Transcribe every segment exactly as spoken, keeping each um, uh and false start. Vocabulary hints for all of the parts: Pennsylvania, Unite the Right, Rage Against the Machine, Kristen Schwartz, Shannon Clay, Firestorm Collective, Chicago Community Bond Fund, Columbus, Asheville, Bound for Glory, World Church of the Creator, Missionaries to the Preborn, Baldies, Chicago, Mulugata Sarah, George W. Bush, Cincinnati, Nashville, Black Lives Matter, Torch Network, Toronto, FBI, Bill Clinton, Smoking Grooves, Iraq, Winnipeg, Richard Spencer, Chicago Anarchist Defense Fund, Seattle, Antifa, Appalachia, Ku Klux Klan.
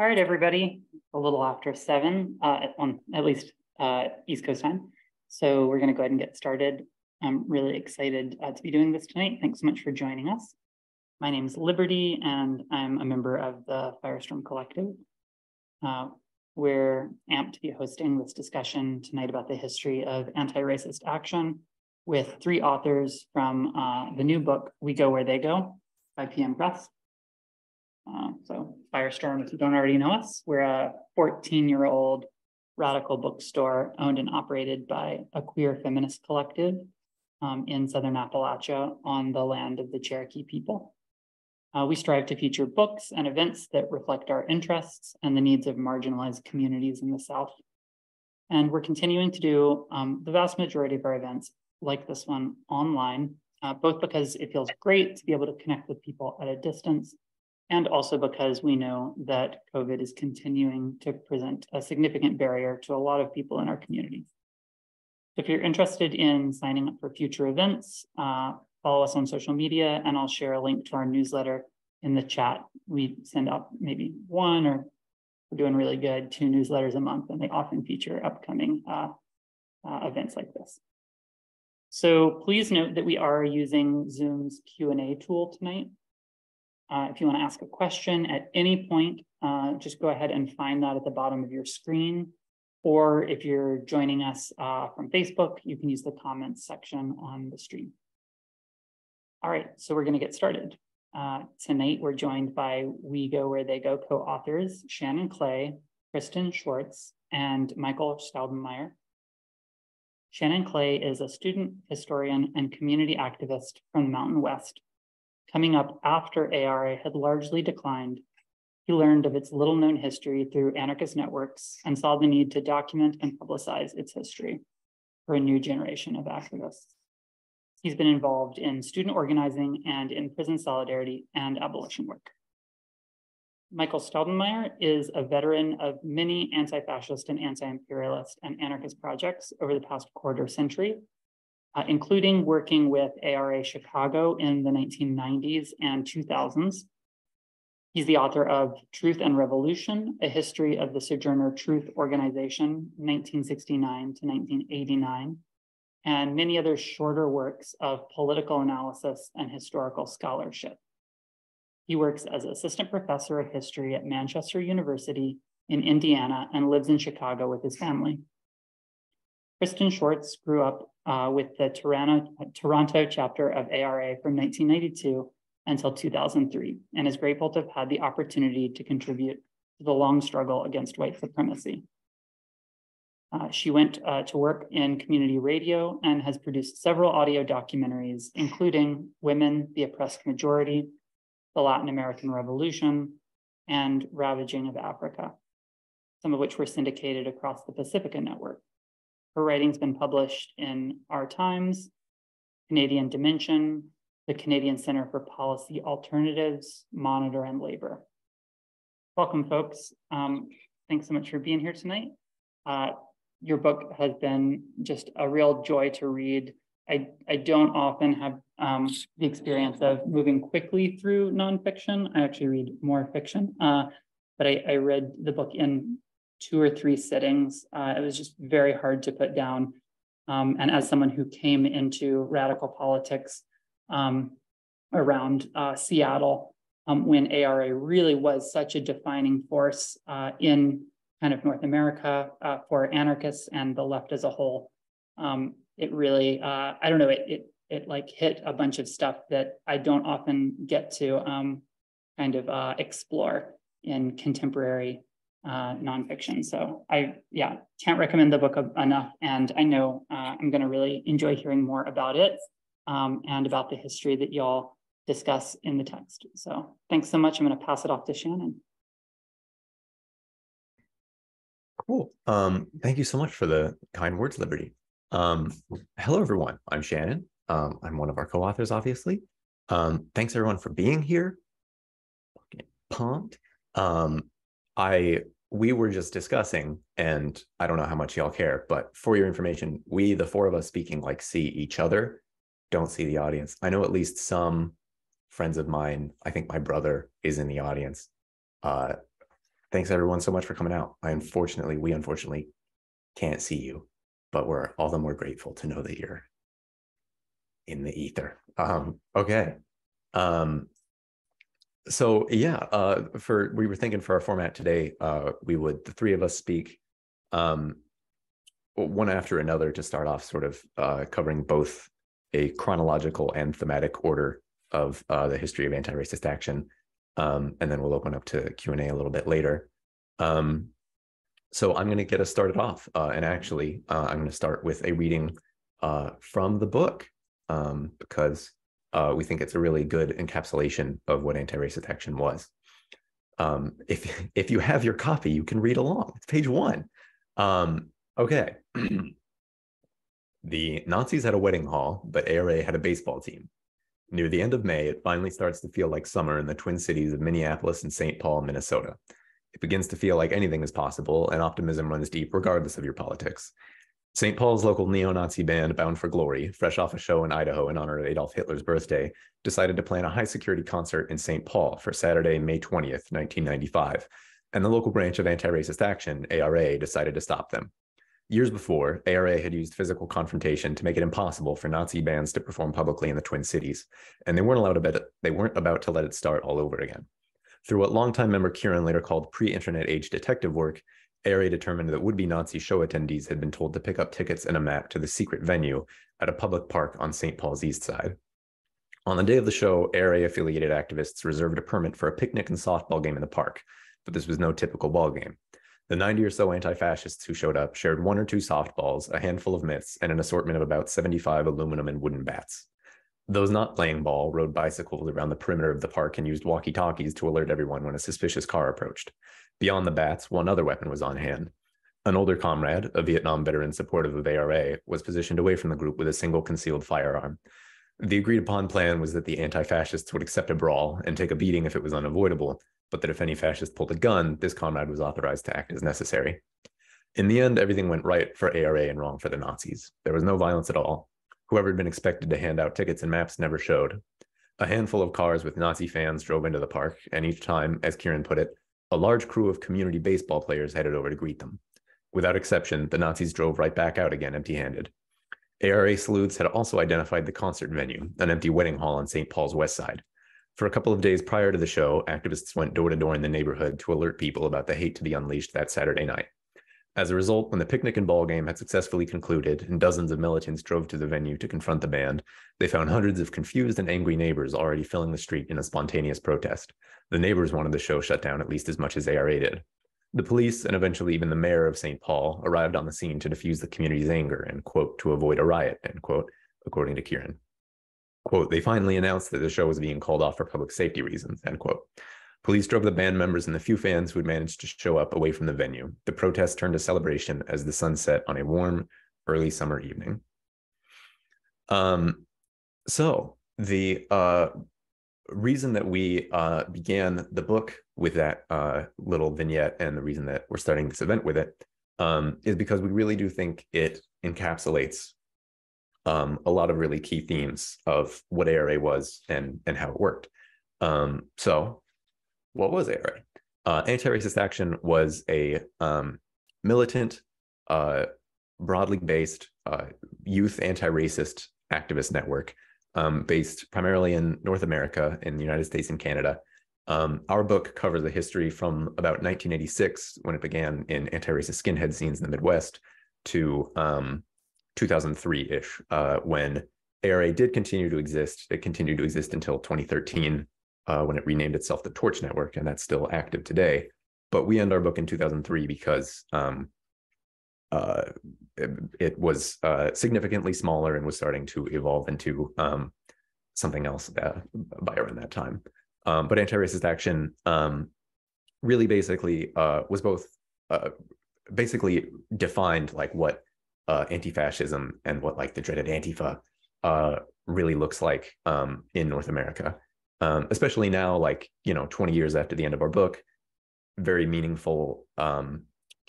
All right, everybody, a little after seven, uh, on, at least uh, East Coast time. So we're going to go ahead and get started. I'm really excited uh, to be doing this tonight. Thanks so much for joining us. My name is Liberty, and I'm a member of the Firestorm Collective. Uh, we're amped to be hosting this discussion tonight about the history of anti-racist action with three authors from uh, the new book, We Go Where They Go, by P M Press. Uh, so Firestorm, if you don't already know us, we're a fourteen-year-old radical bookstore owned and operated by a queer feminist collective um, in Southern Appalachia on the land of the Cherokee people. Uh, we strive to feature books and events that reflect our interests and the needs of marginalized communities in the South. And we're continuing to do um, the vast majority of our events like this one online, uh, both because it feels great to be able to connect with people at a distance, and also because we know that COVID is continuing to present a significant barrier to a lot of people in our community. If you're interested in signing up for future events, uh, follow us on social media, and I'll share a link to our newsletter in the chat. We send out maybe one, or we're doing really good, two newsletters a month, and they often feature upcoming uh, uh, events like this. So please note that we are using Zoom's Q and A tool tonight. Uh, if you want to ask a question at any point, uh, just go ahead and find that at the bottom of your screen. Or if you're joining us uh, from Facebook, you can use the comments section on the stream. All right, so we're going to get started. Uh, tonight, we're joined by We Go Where They Go co-authors Shannon Clay, Kristen Schwartz, and Michael Staudenmayer. Shannon Clay is a student, historian, and community activist from the Mountain West. Coming up after A R A had largely declined, he learned of its little-known history through anarchist networks and saw the need to document and publicize its history for a new generation of activists. He's been involved in student organizing and in prison solidarity and abolition work. Michael Staudenmayer is a veteran of many anti-fascist and anti-imperialist and anarchist projects over the past quarter century, Uh, including working with A R A Chicago in the nineteen nineties and two thousands. He's the author of Truth and Revolution, A History of the Sojourner Truth Organization, nineteen sixty-nine to nineteen eighty-nine, and many other shorter works of political analysis and historical scholarship. He works as assistant professor of history at Manchester University in Indiana and lives in Chicago with his family. Kristen Schwartz grew up uh, with the Toronto, Toronto chapter of A R A from nineteen ninety-two until two thousand three, and is grateful to have had the opportunity to contribute to the long struggle against white supremacy. Uh, she went uh, to work in community radio and has produced several audio documentaries, including Women, the Oppressed Majority, the Latin American Revolution, and Ravaging of Africa, some of which were syndicated across the Pacifica Network. Her writing's been published in Our Times, Canadian Dimension, the Canadian Center for Policy Alternatives, Monitor, and Labor. Welcome, folks. Um, thanks so much for being here tonight. Uh, your book has been just a real joy to read. I, I don't often have um, the experience of moving quickly through nonfiction. I actually read more fiction, uh, but I, I read the book in two or three sittings. Uh, it was just very hard to put down. Um, and as someone who came into radical politics um, around uh, Seattle, um, when A R A really was such a defining force uh, in kind of North America uh, for anarchists and the left as a whole, um, it really, uh, I don't know, it, it it like hit a bunch of stuff that I don't often get to um, kind of uh, explore in contemporary Uh, nonfiction. So I, yeah, can't recommend the book enough. And I know uh, I'm going to really enjoy hearing more about it um, and about the history that y'all discuss in the text. So thanks so much. I'm going to pass it off to Shannon. Cool. Um, thank you so much for the kind words, Liberty. Um, hello, everyone. I'm Shannon. Um, I'm one of our co-authors, obviously. Um, thanks, everyone, for being here. Fucking pumped. Um, I... We were just discussing, and I don't know how much y'all care, but for your information, we, the four of us speaking, like see each other, don't see the audience. I know at least some friends of mine, I think my brother is in the audience. Uh, thanks everyone so much for coming out. I unfortunately, we unfortunately can't see you, but we're all the more grateful to know that you're in the ether. Um, okay. Um, so yeah, uh, for we were thinking for our format today, uh, we would, the three of us speak um, one after another to start off sort of uh, covering both a chronological and thematic order of uh, the history of anti-racist action. Um, and then we'll open up to Q and A a little bit later. Um, so I'm going to get us started off. Uh, and actually, uh, I'm going to start with a reading uh, from the book um, because uh, we think it's a really good encapsulation of what anti-racist action was. Um, if, if you have your copy, you can read along. It's page one. Um, okay. The Nazis had a wedding hall, but A R A had a baseball team. Near the end of May, it finally starts to feel like summer in the Twin Cities of Minneapolis and Saint Paul, Minnesota. It begins to feel like anything is possible, and optimism runs deep regardless of your politics. Saint Paul's local neo-Nazi band, Bound for Glory, fresh off a show in Idaho in honor of Adolf Hitler's birthday, decided to plan a high-security concert in Saint Paul for Saturday, May twentieth, nineteen ninety-five, and the local branch of Anti-Racist Action, A R A, decided to stop them. Years before, A R A had used physical confrontation to make it impossible for Nazi bands to perform publicly in the Twin Cities, and they weren't allowed to bet, they weren't about to let it start all over again. Through what longtime member Kieran later called pre-internet age detective work, A R A determined that would-be Nazi show attendees had been told to pick up tickets and a map to the secret venue at a public park on Saint Paul's East Side. On the day of the show, A R A-affiliated activists reserved a permit for a picnic and softball game in the park, but this was no typical ball game. The ninety or so anti-fascists who showed up shared one or two softballs, a handful of mitts, and an assortment of about seventy-five aluminum and wooden bats. Those not playing ball rode bicycles around the perimeter of the park and used walkie-talkies to alert everyone when a suspicious car approached. Beyond the bats, one other weapon was on hand. An older comrade, a Vietnam veteran supportive of A R A, was positioned away from the group with a single concealed firearm. The agreed-upon plan was that the anti-fascists would accept a brawl and take a beating if it was unavoidable, but that if any fascist pulled a gun, this comrade was authorized to act as necessary. In the end, everything went right for A R A and wrong for the Nazis. There was no violence at all. Whoever had been expected to hand out tickets and maps never showed. A handful of cars with Nazi fans drove into the park, and each time, as Kieran put it, a large crew of community baseball players headed over to greet them. Without exception, the Nazis drove right back out again empty-handed. A R A sleuths had also identified the concert venue, an empty wedding hall on Saint Paul's west side. For a couple of days prior to the show, activists went door-to-door in the neighborhood to alert people about the hate to be unleashed that Saturday night. As a result, when the picnic and ball game had successfully concluded and dozens of militants drove to the venue to confront the band, they found hundreds of confused and angry neighbors already filling the street in a spontaneous protest. The neighbors wanted the show shut down at least as much as A R A did. The police, and eventually even the mayor of Saint Paul, arrived on the scene to defuse the community's anger and, quote, to avoid a riot, end quote, according to Kieran. Quote, they finally announced that the show was being called off for public safety reasons, end quote. Police drove the band members and the few fans who had managed to show up away from the venue. The protest turned to celebration as the sun set on a warm, early summer evening. Um, so the uh, reason that we uh, began the book with that uh, little vignette, and the reason that we're starting this event with it, um, is because we really do think it encapsulates Um, a lot of really key themes of what A R A was and, and how it worked. Um, so what was A R A? Uh, Anti-Racist Action was a um, militant, uh, broadly based uh, youth anti-racist activist network um, based primarily in North America, in the United States and Canada. Um, our book covers the history from about nineteen eighty-six, when it began in anti-racist skinhead scenes in the Midwest, to um, two thousand three-ish, uh, when A R A did continue to exist. It continued to exist until twenty thirteen, uh, when it renamed itself the Torch Network, and that's still active today. But we end our book in two thousand three because um, uh, it, it was uh, significantly smaller and was starting to evolve into um, something else uh, by around that time. Um, but Anti-Racist Action um, really basically uh, was both uh, basically defined like what Uh, anti-fascism and what like the dreaded Antifa uh, really looks like um, in North America, um, especially now, like, you know, twenty years after the end of our book, very meaningful um,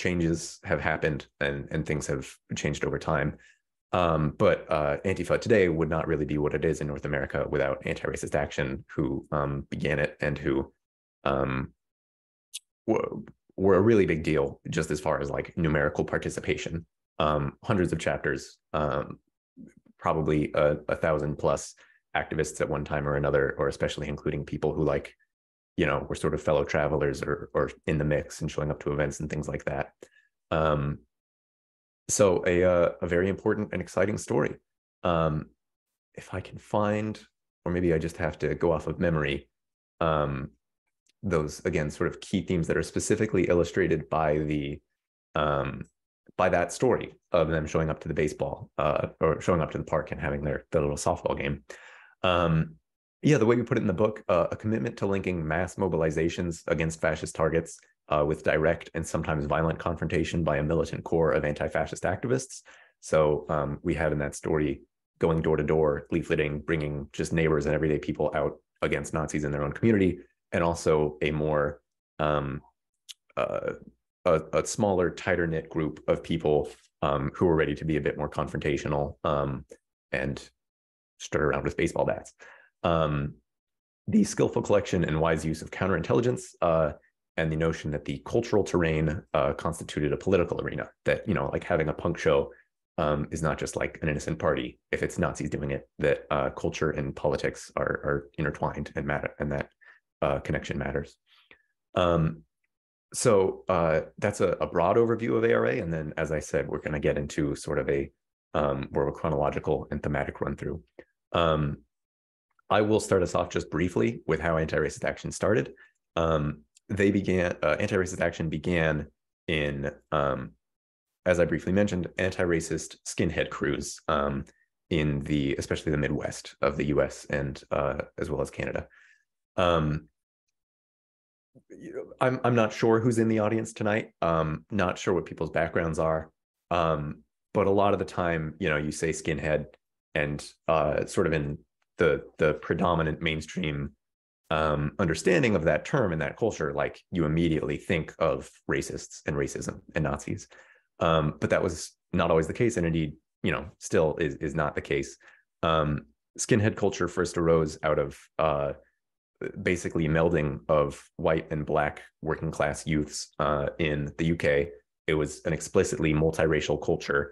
changes have happened and, and things have changed over time. Um, but uh, Antifa today would not really be what it is in North America without Anti-Racist Action, who um, began it and who um, were a really big deal just as far as like numerical participation. Um, hundreds of chapters, um, probably a, a thousand plus activists at one time or another, or especially including people who like, you know, were sort of fellow travelers or or in the mix and showing up to events and things like that. Um, so a uh, a very important and exciting story. Um, if I can find, or maybe I just have to go off of memory, um, those again sort of key themes that are specifically illustrated by the um, by that story of them showing up to the baseball uh, or showing up to the park and having their, their little softball game. Um, yeah, the way we put it in the book, uh, a commitment to linking mass mobilizations against fascist targets uh, with direct and sometimes violent confrontation by a militant core of anti-fascist activists. So um, we have in that story going door to door, leafleting, bringing just neighbors and everyday people out against Nazis in their own community, and also a more um, uh, A, a smaller, tighter knit group of people um, who were ready to be a bit more confrontational um, and stir around with baseball bats. Um, the skillful collection and wise use of counterintelligence uh, and the notion that the cultural terrain uh, constituted a political arena, that, you know, like having a punk show um, is not just like an innocent party. If it's Nazis doing it, that uh, culture and politics are, are intertwined and matter, and that uh, connection matters. Um, So uh, that's a, a broad overview of A R A. And then, as I said, we're going to get into sort of a um, more of a chronological and thematic run through. Um, I will start us off just briefly with how Anti-Racist Action started. Um, they began, uh, Anti-Racist Action began in, um, as I briefly mentioned, anti-racist skinhead crews um, in the, especially the Midwest of the U S and uh, as well as Canada. Um, I'm I'm not sure who's in the audience tonight. Um, not sure what people's backgrounds are. Um, but a lot of the time, you know, you say skinhead, and uh, sort of in the the predominant mainstream um, understanding of that term and that culture, like you immediately think of racists and racism and Nazis. Um, but that was not always the case, and indeed, you know, still is is not the case. Um, skinhead culture first arose out of uh, basically melding of white and black working class youths uh, in the U K. It was an explicitly multiracial culture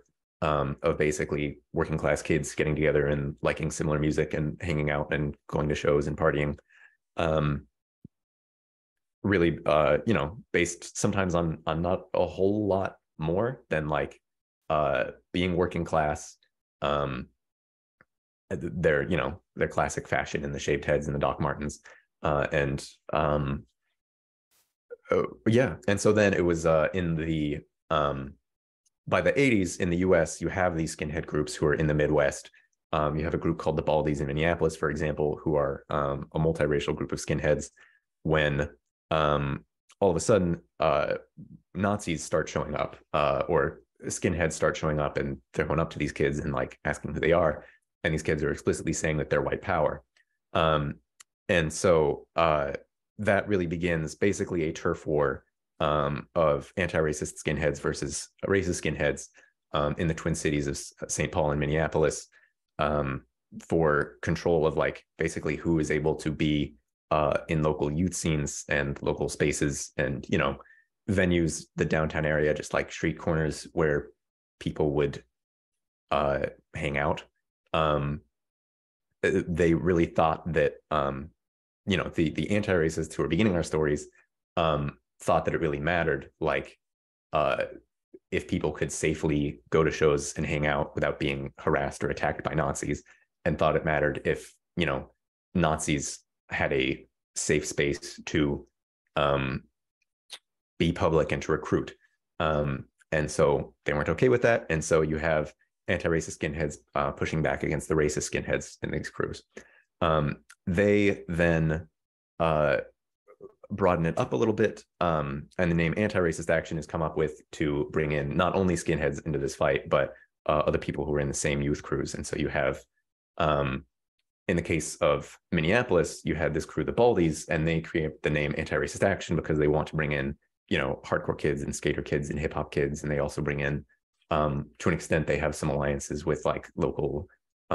um, of basically working class kids getting together and liking similar music and hanging out and going to shows and partying. Um, really, uh, you know, based sometimes on on not a whole lot more than like uh, being working class, um, their, you know, their classic fashion and the shaved heads and the Doc Martens. Uh, and um, oh, yeah. And so then it was uh, in the, um, by the eighties in the U S, you have these skinhead groups who are in the Midwest. Um, you have a group called the Baldies in Minneapolis, for example, who are um, a multiracial group of skinheads. When um, all of a sudden uh, Nazis start showing up uh, or skinheads start showing up, and they're going up to these kids and like asking who they are. And these kids are explicitly saying that they're white power. Um, and so uh, that really begins basically a turf war um, of anti-racist skinheads versus racist skinheads um, in the Twin Cities of Saint Paul and Minneapolis um, for control of like basically who is able to be uh, in local youth scenes and local spaces and, you know, venues, the downtown area, just like street corners where people would uh, hang out. Um, they really thought that, um, you know, the, the anti-racists who are beginning our stories, um, thought that it really mattered. Like, uh, if people could safely go to shows and hang out without being harassed or attacked by Nazis, and thought it mattered if, you know, Nazis had a safe space to, um, be public and to recruit. Um, and so they weren't okay with that. And so you have anti-racist skinheads uh, pushing back against the racist skinheads in these crews. Um, they then uh, broaden it up a little bit, um, and the name Anti-Racist Action is come up with to bring in not only skinheads into this fight, but uh, other people who are in the same youth crews. And so you have, um, in the case of Minneapolis, you had this crew, the Baldies, and they create the name Anti-Racist Action because they want to bring in, you know, hardcore kids and skater kids and hip hop kids, and they also bring in, Um, to an extent, they have some alliances with like local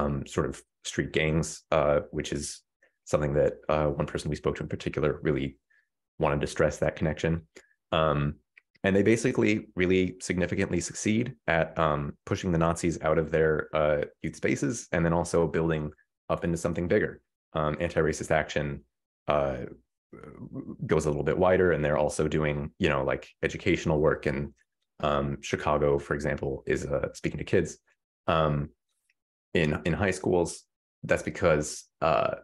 um, sort of street gangs, uh, which is something that uh, one person we spoke to in particular really wanted to stress that connection. Um, And they basically really significantly succeed at um, pushing the Nazis out of their uh, youth spaces, and then also building up into something bigger. Um, Anti-Racist Action uh, goes a little bit wider, and they're also doing, you know, like educational work. And um, Chicago, for example, is uh, speaking to kids um, in in high schools. That's because uh,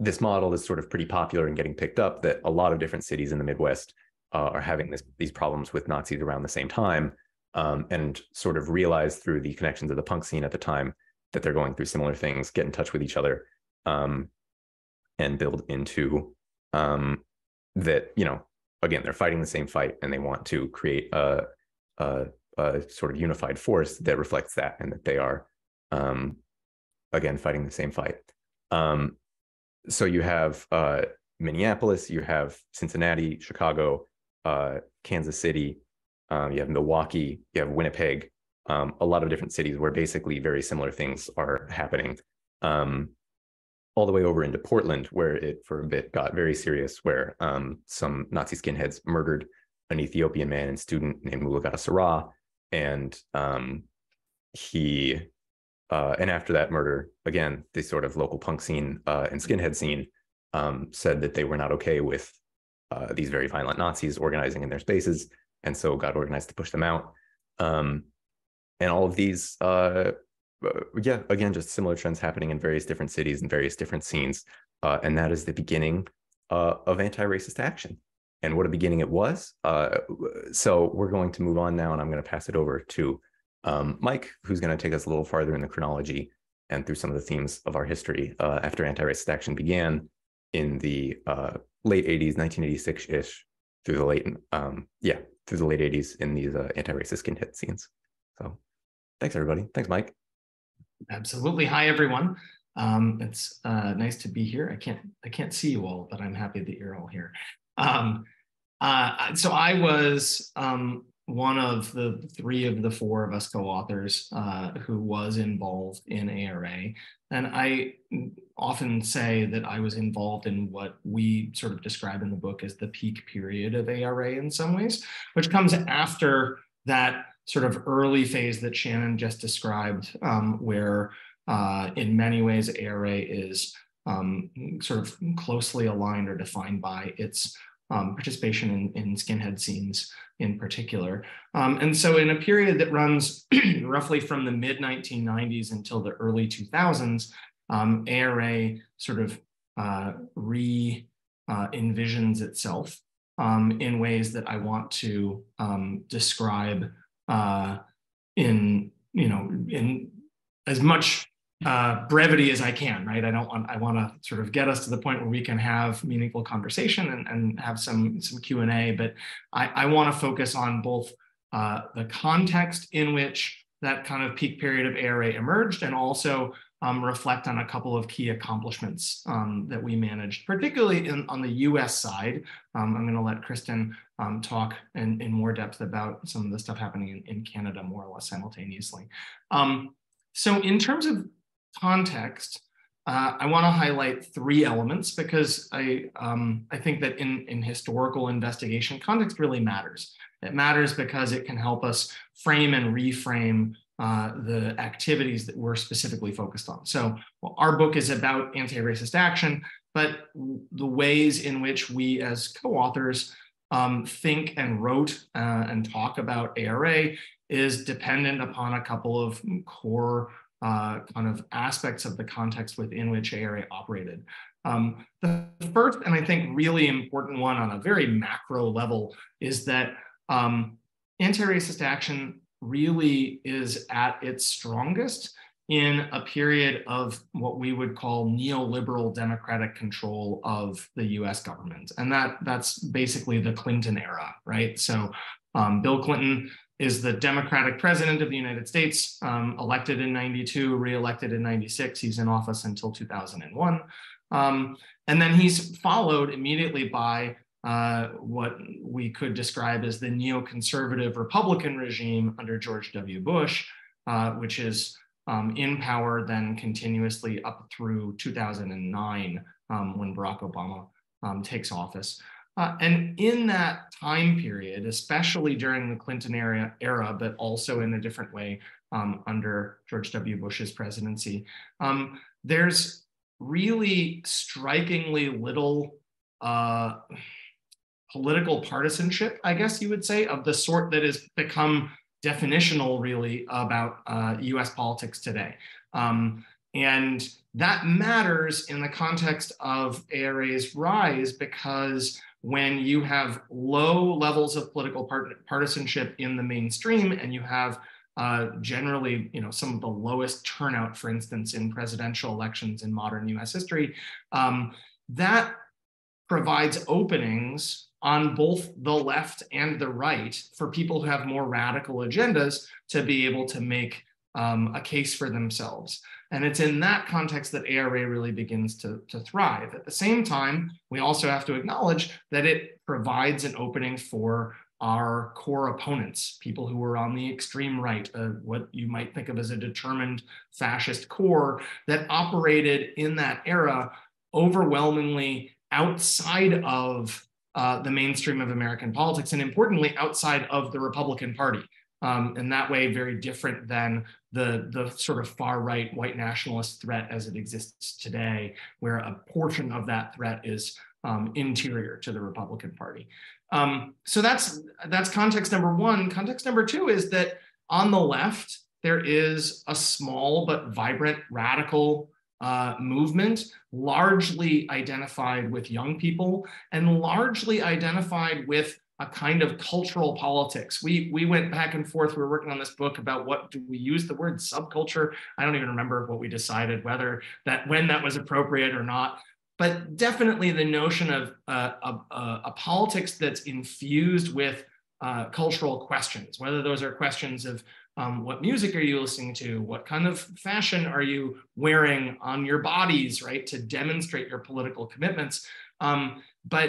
this model is sort of pretty popular and getting picked up, that a lot of different cities in the Midwest Uh, are having this, these problems with Nazis around the same time, um, and sort of realize through the connections of the punk scene at the time that they're going through similar things, get in touch with each other, um, and build into um, that, you know, again, they're fighting the same fight, and they want to create a, a, a sort of unified force that reflects that, and that they are, um, again, fighting the same fight. Um, so you have uh, Minneapolis, you have Cincinnati, Chicago, Uh, Kansas City, um, you have Milwaukee, you have Winnipeg, um, a lot of different cities where basically very similar things are happening, um, all the way over into Portland, where it for a bit got very serious, where um, some Nazi skinheads murdered an Ethiopian man and student named Mulugata Sarah, and um, he uh, and after that murder, again, the sort of local punk scene uh, and skinhead scene um, said that they were not okay with Uh, these very violent Nazis organizing in their spaces, and so got organized to push them out. Um, and all of these, uh, yeah, again, just similar trends happening in various different cities and various different scenes. Uh, and that is the beginning uh, of Anti-Racist Action. And what a beginning it was. Uh, so we're going to move on now, and I'm going to pass it over to um, Mike, who's going to take us a little farther in the chronology and through some of the themes of our history uh, after Anti-Racist Action began in the uh, late eighties, nineteen eighty-six-ish, through the late, um, yeah, through the late eighties in these uh, anti-racist skinhead scenes. So thanks, everybody. Thanks, Mike. Absolutely. Hi, everyone. Um, it's uh, nice to be here. I can't, I can't see you all, but I'm happy that you're all here. Um, uh, so I was um, one of the three of the four of us co-authors uh, who was involved in A R A. And I often say that I was involved in what we sort of describe in the book as the peak period of A R A in some ways, which comes after that sort of early phase that Shannon just described, um, where uh, in many ways A R A is um, sort of closely aligned or defined by its um, participation in, in skinhead scenes in particular. Um, and so in a period that runs roughly from the mid nineteen nineties until the early two thousands, um, A R A sort of uh, re uh, envisions itself um, in ways that I want to um, describe uh, in, you know, in as much uh, brevity as I can, right? I don't want, I want to sort of get us to the point where we can have meaningful conversation and, and have some, some Q and A, but I, I want to focus on both uh, the context in which that kind of peak period of A R A emerged, and also um, reflect on a couple of key accomplishments um, that we managed, particularly in, on the U S side. Um, I'm going to let Kristen um, talk in, in more depth about some of the stuff happening in, in Canada more or less simultaneously. Um, so in terms of context, uh, I want to highlight three elements, because I um, I think that in, in historical investigation, context really matters. It matters because it can help us frame and reframe uh, the activities that we're specifically focused on. So well, our book is about anti-racist action, but the ways in which we as co-authors um, think and wrote uh, and talk about A R A is dependent upon a couple of core Uh, kind of aspects of the context within which A R A operated. Um, the first, and I think really important one on a very macro level, is that um, anti-racist action really is at its strongest in a period of what we would call neoliberal democratic control of the U S government. And that that's basically the Clinton era, right? So um, Bill Clinton is the Democratic president of the United States, um, elected in ninety-two, reelected in ninety-six. He's in office until two thousand one. Um, and then he's followed immediately by uh, what we could describe as the neoconservative Republican regime under George W. Bush, uh, which is um, in power then continuously up through two thousand nine, um, when Barack Obama um, takes office. Uh, and in that time period, especially during the Clinton era, era but also in a different way um, under George W. Bush's presidency, um, there's really strikingly little uh, political partisanship, I guess you would say, of the sort that has become definitional really about uh, U S politics today. Um, and that matters in the context of A R A's rise, because when you have low levels of political part partisanship in the mainstream, and you have uh, generally, you know, some of the lowest turnout, for instance, in presidential elections in modern U S history, um, that provides openings on both the left and the right for people who have more radical agendas to be able to make um, a case for themselves. And it's in that context that A R A really begins to, to thrive. At the same time, we also have to acknowledge that it provides an opening for our core opponents, people who were on the extreme right, uh, what you might think of as a determined fascist core that operated in that era overwhelmingly outside of Uh, the mainstream of American politics, and importantly, outside of the Republican Party. Um, in that way, very different than the, the sort of far-right white nationalist threat as it exists today, where a portion of that threat is um, interior to the Republican Party. Um, so that's, that's context number one. Context number two is that on the left, there is a small but vibrant radical Uh, movement, largely identified with young people and largely identified with a kind of cultural politics. We, we went back and forth. We were working on this book about what do we use the word subculture. I don't even remember what we decided, whether that, when that was appropriate or not. But definitely the notion of uh, a, a politics that's infused with uh, cultural questions, whether those are questions of Um, what music are you listening to? What kind of fashion are you wearing on your bodies, right, to demonstrate your political commitments? Um, but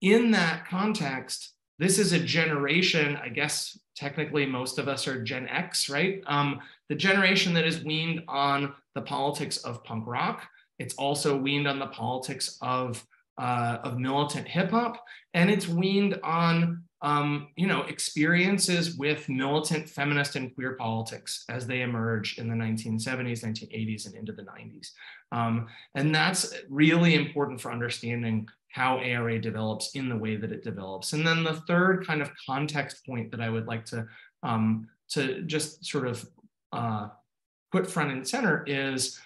in that context, this is a generation, I guess technically most of us are Gen X, right? Um, the generation that is weaned on the politics of punk rock. It's also weaned on the politics of, uh, of militant hip hop, and it's weaned on Um, you know, experiences with militant feminist and queer politics as they emerge in the nineteen seventies, nineteen eighties, and into the nineties. Um, and that's really important for understanding how A R A develops in the way that it develops. And then the third kind of context point that I would like to, um, to just sort of uh, put front and center is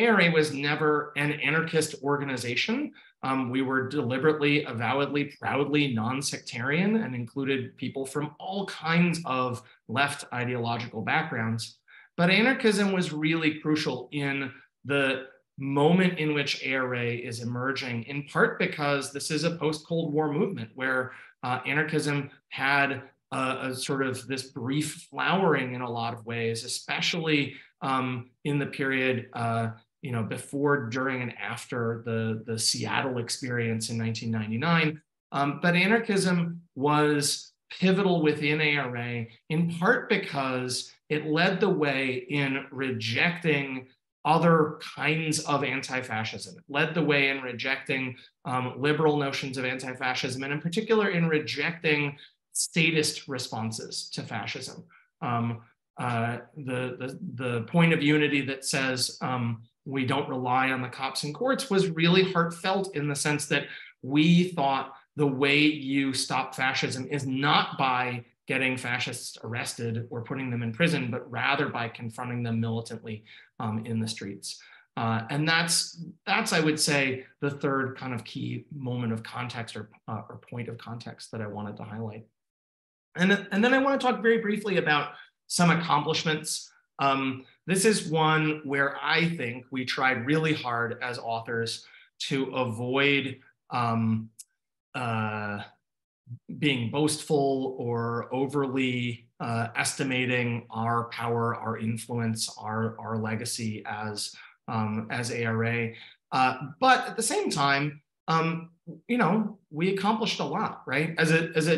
A R A was never an anarchist organization. Um, we were deliberately, avowedly, proudly non-sectarian and included people from all kinds of left ideological backgrounds. But anarchism was really crucial in the moment in which A R A is emerging, in part because this is a post-Cold War movement where uh, anarchism had a, a sort of this brief flowering in a lot of ways, especially um, in the period uh, you know, before, during, and after the, the Seattle experience in nineteen ninety-nine. Um, but anarchism was pivotal within A R A, in part because it led the way in rejecting other kinds of anti-fascism. It led the way in rejecting um, liberal notions of anti-fascism, and in particular in rejecting statist responses to fascism. Um, uh, the, the, the point of unity that says, um, we don't rely on the cops and courts was really heartfelt in the sense that we thought the way you stop fascism is not by getting fascists arrested or putting them in prison, but rather by confronting them militantly um, in the streets. Uh, and that's, that's, I would say, the third kind of key moment of context or, uh, or point of context that I wanted to highlight. And, and then I want to talk very briefly about some accomplishments. Um, This is one where I think we tried really hard as authors to avoid um, uh, being boastful or overly uh, estimating our power, our influence, our, our legacy as, um, as A R A. Uh, but at the same time, um, you know, we accomplished a lot, right? As a, as a,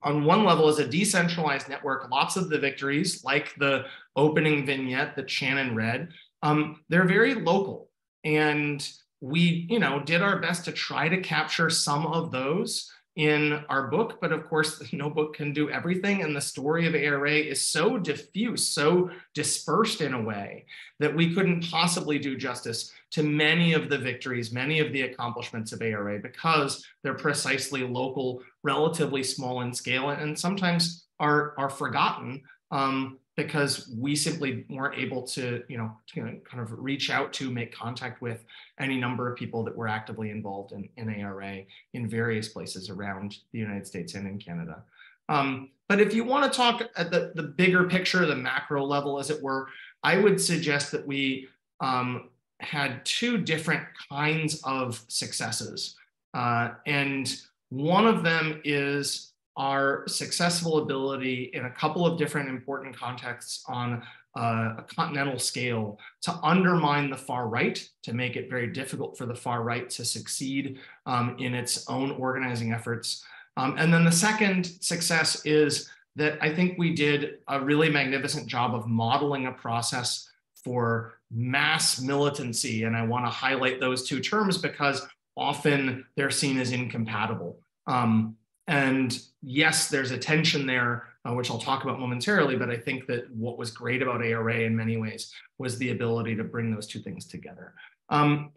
on one level, as a decentralized network, lots of the victories, like the opening vignette that Shannon read, um, they're very local. And we, you know, did our best to try to capture some of those in our book, but of course, no book can do everything. And the story of A R A is so diffuse, so dispersed in a way that we couldn't possibly do justice to many of the victories, many of the accomplishments of A R A, because they're precisely local, relatively small in scale, and sometimes are, are forgotten um, because we simply weren't able to, you know, to kind of reach out to, make contact with any number of people that were actively involved in, in A R A in various places around the United States and in Canada. Um, but if you want to talk at the, the bigger picture, the macro level, as it were, I would suggest that we um, had two different kinds of successes. Uh, and one of them is our successful ability in a couple of different important contexts on uh, a continental scale to undermine the far right, to make it very difficult for the far right to succeed um, in its own organizing efforts. Um, and then the second success is that I think we did a really magnificent job of modeling a process for mass militancy. And I want to highlight those two terms because often they're seen as incompatible. Um, And yes, there's a tension there, uh, which I'll talk about momentarily, but I think that what was great about A R A in many ways was the ability to bring those two things together. Um,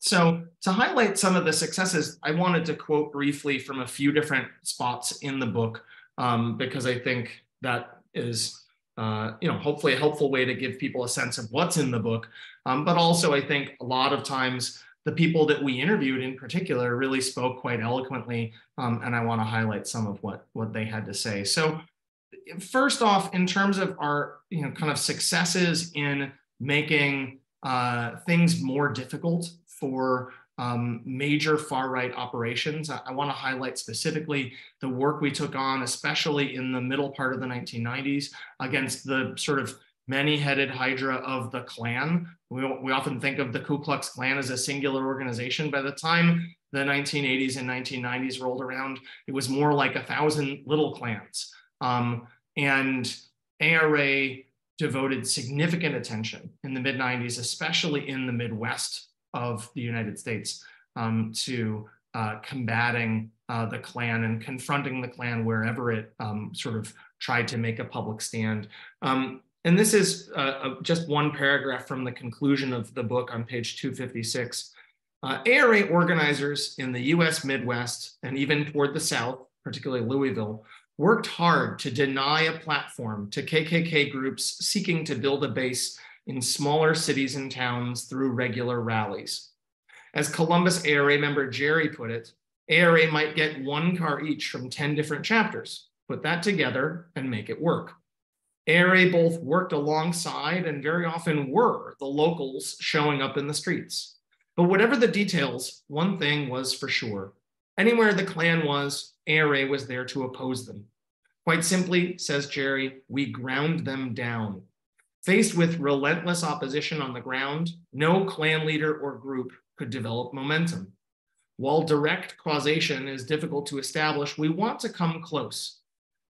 so to highlight some of the successes, I wanted to quote briefly from a few different spots in the book, um, because I think that is uh, you know, hopefully a helpful way to give people a sense of what's in the book. Um, but also I think a lot of times the people that we interviewed in particular really spoke quite eloquently, um, and I want to highlight some of what, what they had to say. So first off, in terms of our you know, kind of successes in making uh, things more difficult for um, major far-right operations, I, I want to highlight specifically the work we took on, especially in the middle part of the nineteen nineties, against the sort of many-headed hydra of the Klan. We, we often think of the Ku Klux Klan as a singular organization. By the time the nineteen eighties and nineteen nineties rolled around, it was more like a thousand little clans. Um, and A R A devoted significant attention in the mid nineties, especially in the Midwest of the United States, um, to uh, combating uh, the Klan and confronting the Klan wherever it um, sort of tried to make a public stand. Um, And this is uh, just one paragraph from the conclusion of the book on page two fifty-six. Uh, A R A organizers in the U S Midwest and even toward the South, particularly Louisville, worked hard to deny a platform to K K K groups seeking to build a base in smaller cities and towns through regular rallies. As Columbus A R A member Jerry put it, A R A might get one car each from ten different chapters, put that together and make it work. A R A both worked alongside and very often were the locals showing up in the streets. But whatever the details, one thing was for sure. Anywhere the Klan was, A R A was there to oppose them. Quite simply, says Jerry, we ground them down. Faced with relentless opposition on the ground, no Klan leader or group could develop momentum. While direct causation is difficult to establish, we want to come close.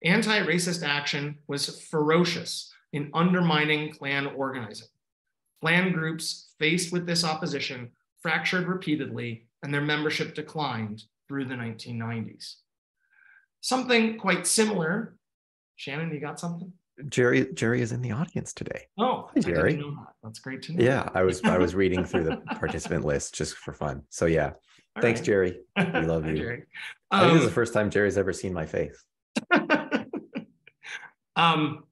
Anti-Racist Action was ferocious in undermining Klan organizing. Klan groups faced with this opposition fractured repeatedly, and their membership declined through the nineteen nineties. Something quite similar. Shannon, you got something? Jerry, Jerry is in the audience today. Oh, hi, Jerry. I didn't know that. That's great to know. Yeah, I was I was reading through the participant list just for fun. So yeah, all thanks, right. Jerry. We love you. Jerry. Um, I think this is the first time Jerry's ever seen my face. um,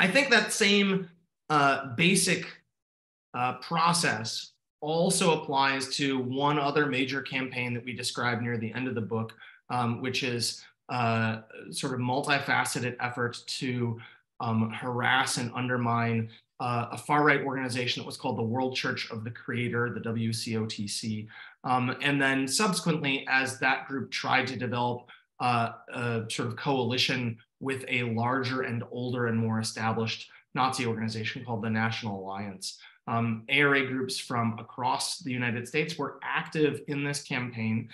I think that same uh, basic uh, process also applies to one other major campaign that we describe near the end of the book, um, which is uh, sort of multifaceted effort to um, harass and undermine uh, a far-right organization that was called the World Church of the Creator, the W C O T C. Um, and then subsequently, as that group tried to develop Uh, a sort of coalition with a larger and older and more established Nazi organization called the National Alliance. Um, A R A groups from across the United States were active in this campaign.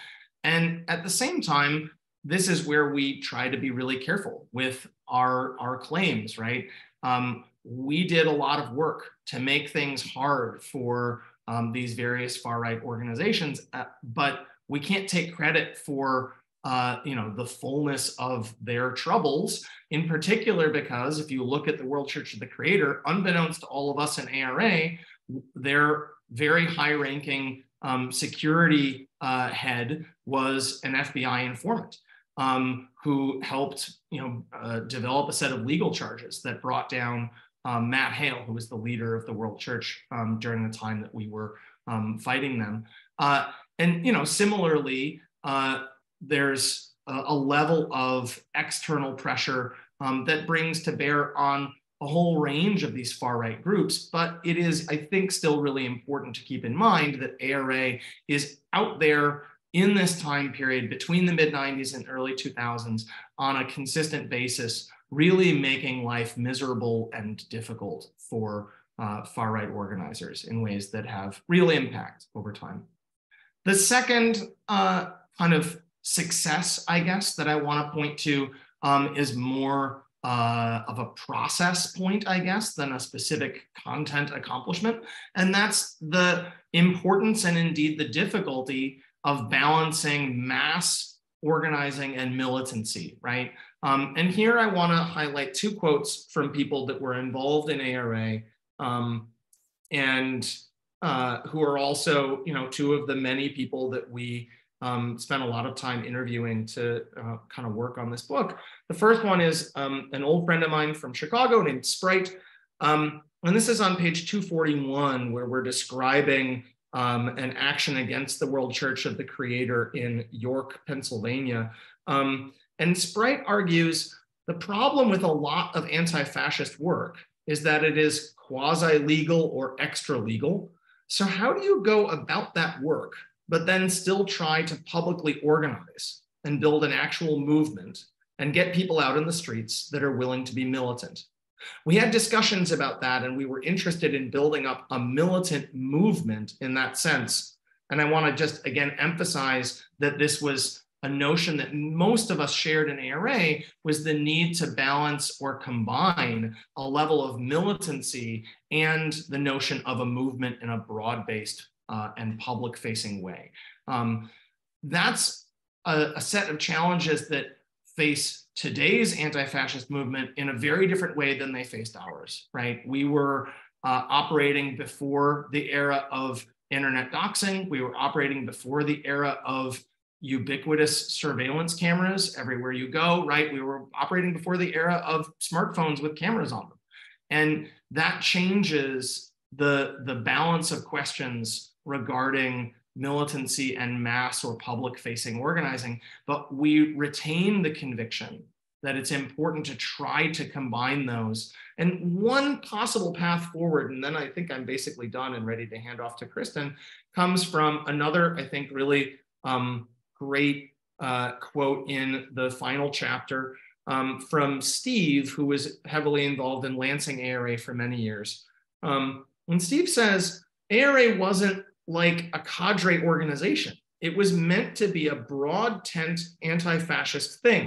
And at the same time, this is where we try to be really careful with our, our claims, right? Um, we did a lot of work to make things hard for um, these various far-right organizations, uh, but we can't take credit for Uh, you know, the fullness of their troubles, in particular, because if you look at the World Church of the Creator, unbeknownst to all of us in A R A, their very high-ranking um, security uh, head was an F B I informant um, who helped, you know, uh, develop a set of legal charges that brought down um, Matt Hale, who was the leader of the World Church um, during the time that we were um, fighting them. Uh, and, you know, similarly, uh, there's a level of external pressure um, that brings to bear on a whole range of these far-right groups. But it is, I think, still really important to keep in mind that A R A is out there in this time period between the mid nineties and early two thousands on a consistent basis, really making life miserable and difficult for uh, far-right organizers in ways that have real impact over time. The second uh, kind of success, I guess, that I want to point to um, is more uh, of a process point, I guess, than a specific content accomplishment. And that's the importance and indeed the difficulty of balancing mass organizing and militancy, right? Um, and here I want to highlight two quotes from people that were involved in A R A um, and uh, who are also, you know, two of the many people that we Um, spent a lot of time interviewing to uh, kind of work on this book. The first one is um, an old friend of mine from Chicago named Sprite. Um, and this is on page two forty-one, where we're describing um, an action against the World Church of the Creator in York, Pennsylvania. Um, and Sprite argues, the problem with a lot of anti-fascist work is that it is quasi-legal or extra-legal. So how do you go about that work, but then still try to publicly organize and build an actual movement and get people out in the streets that are willing to be militant? We had discussions about that, and we were interested in building up a militant movement in that sense. And I want to just, again, emphasize that this was a notion that most of us shared in A R A, was the need to balance or combine a level of militancy and the notion of a movement in a broad-based Uh, and public-facing way. Um, that's a, a set of challenges that face today's anti-fascist movement in a very different way than they faced ours, right? We were uh, operating before the era of internet doxing. We were operating before the era of ubiquitous surveillance cameras everywhere you go, right? We were operating before the era of smartphones with cameras on them. And that changes the, the balance of questions regarding militancy and mass or public-facing organizing, but we retain the conviction that it's important to try to combine those. And one possible path forward, and then I think I'm basically done and ready to hand off to Kristen, comes from another, I think, really um, great uh, quote in the final chapter um, from Steve, who was heavily involved in Lansing A R A for many years. Um, and Steve says, A R A wasn't like a cadre organization. It was meant to be a broad tent anti-fascist thing.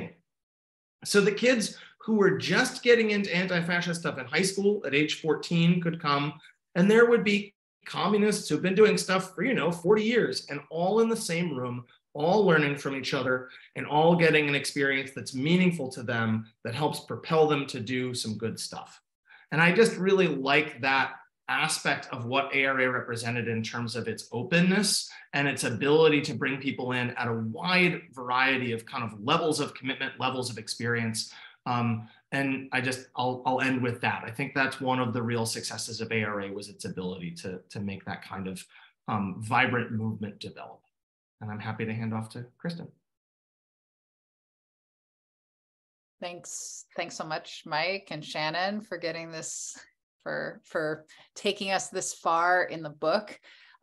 So the kids who were just getting into anti-fascist stuff in high school at age fourteen could come, and there would be communists who've been doing stuff for, you know, forty years, and all in the same room, all learning from each other and all getting an experience that's meaningful to them, that helps propel them to do some good stuff. And I just really like that aspect of what A R A represented in terms of its openness and its ability to bring people in at a wide variety of kind of levels of commitment, levels of experience. Um, and I just, I'll, I'll end with that. I think that's one of the real successes of A R A, was its ability to, to make that kind of um, vibrant movement develop. And I'm happy to hand off to Kristen. Thanks. Thanks so much, Mike and Shannon, for getting this, for, for taking us this far in the book.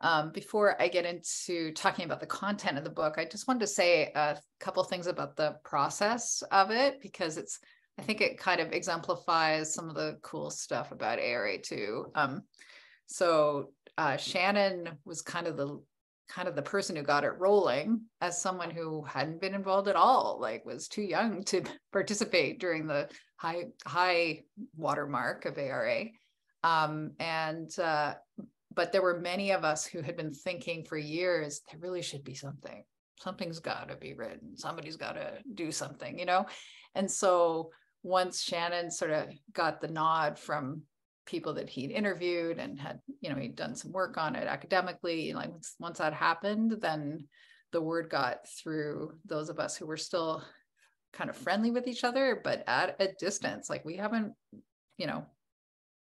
Um, before I get into talking about the content of the book, I just wanted to say a couple things about the process of it, because it's, I think it kind of exemplifies some of the cool stuff about A R A too. Um, so uh, Shannon was kind of the kind of the person who got it rolling, as someone who hadn't been involved at all, like was too young to participate during the high high watermark of A R A. Um, and uh, But there were many of us who had been thinking for years, there really should be something. Something's got to be written. Somebody's got to do something, you know? And so once Shannon sort of got the nod from people that he'd interviewed and had, you know, he'd done some work on it academically, and like once that happened, then the word got through those of us who were still kind of friendly with each other, but at a distance. Like we haven't, you know,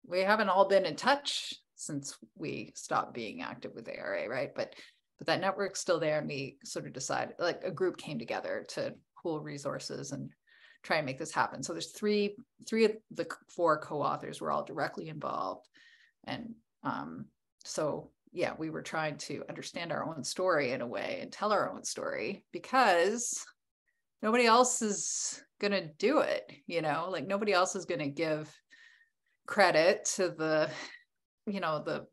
we haven't all been in touch since we stopped being active with A R A, right? But but that network's still there, and we sort of decided, like a group came together to pool resources and try and make this happen. So there's three, three of the four co-authors were all directly involved. And um, so, yeah, we were trying to understand our own story in a way and tell our own story, because nobody else is going to do it, you know, like nobody else is going to give credit to the, you know, the,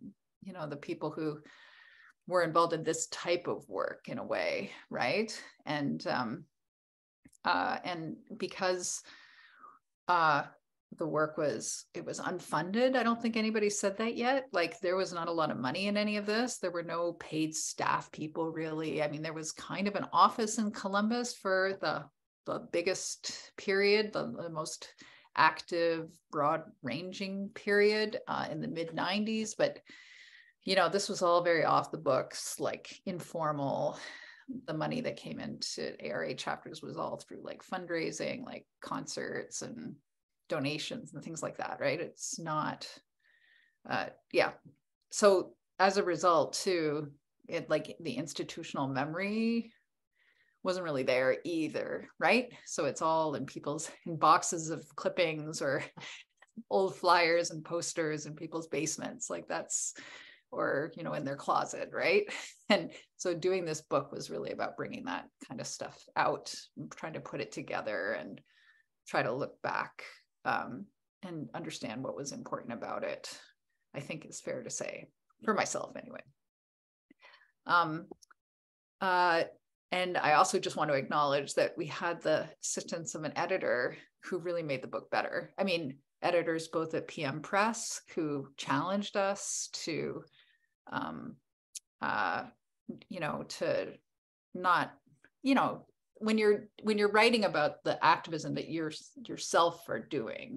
you know, the people who were involved in this type of work in a way, right? And, um, Uh, and because uh, the work was, it was unfunded. I don't think anybody said that yet. Like there was not a lot of money in any of this. There were no paid staff people really. I mean, there was kind of an office in Columbus for the, the biggest period, the, the most active, broad ranging period uh, in the mid nineties. But, you know, this was all very off the books, like informal. The money that came into A R A chapters was all through like fundraising, like concerts and donations and things like that, right? It's not, uh, yeah. So as a result too, it like the institutional memory wasn't really there either, right? So it's all in people's in boxes of clippings or old flyers and posters in people's basements. Like that's, or, you know, in their closet, right? And so doing this book was really about bringing that kind of stuff out, trying to put it together and try to look back um, and understand what was important about it, I think it's fair to say, for myself anyway. Um, uh, and I also just want to acknowledge that we had the assistance of an editor who really made the book better. I mean, editors both at P M Press who challenged us to Um, uh, you know, to not, you know, when you're when you're writing about the activism that you're yourself are doing,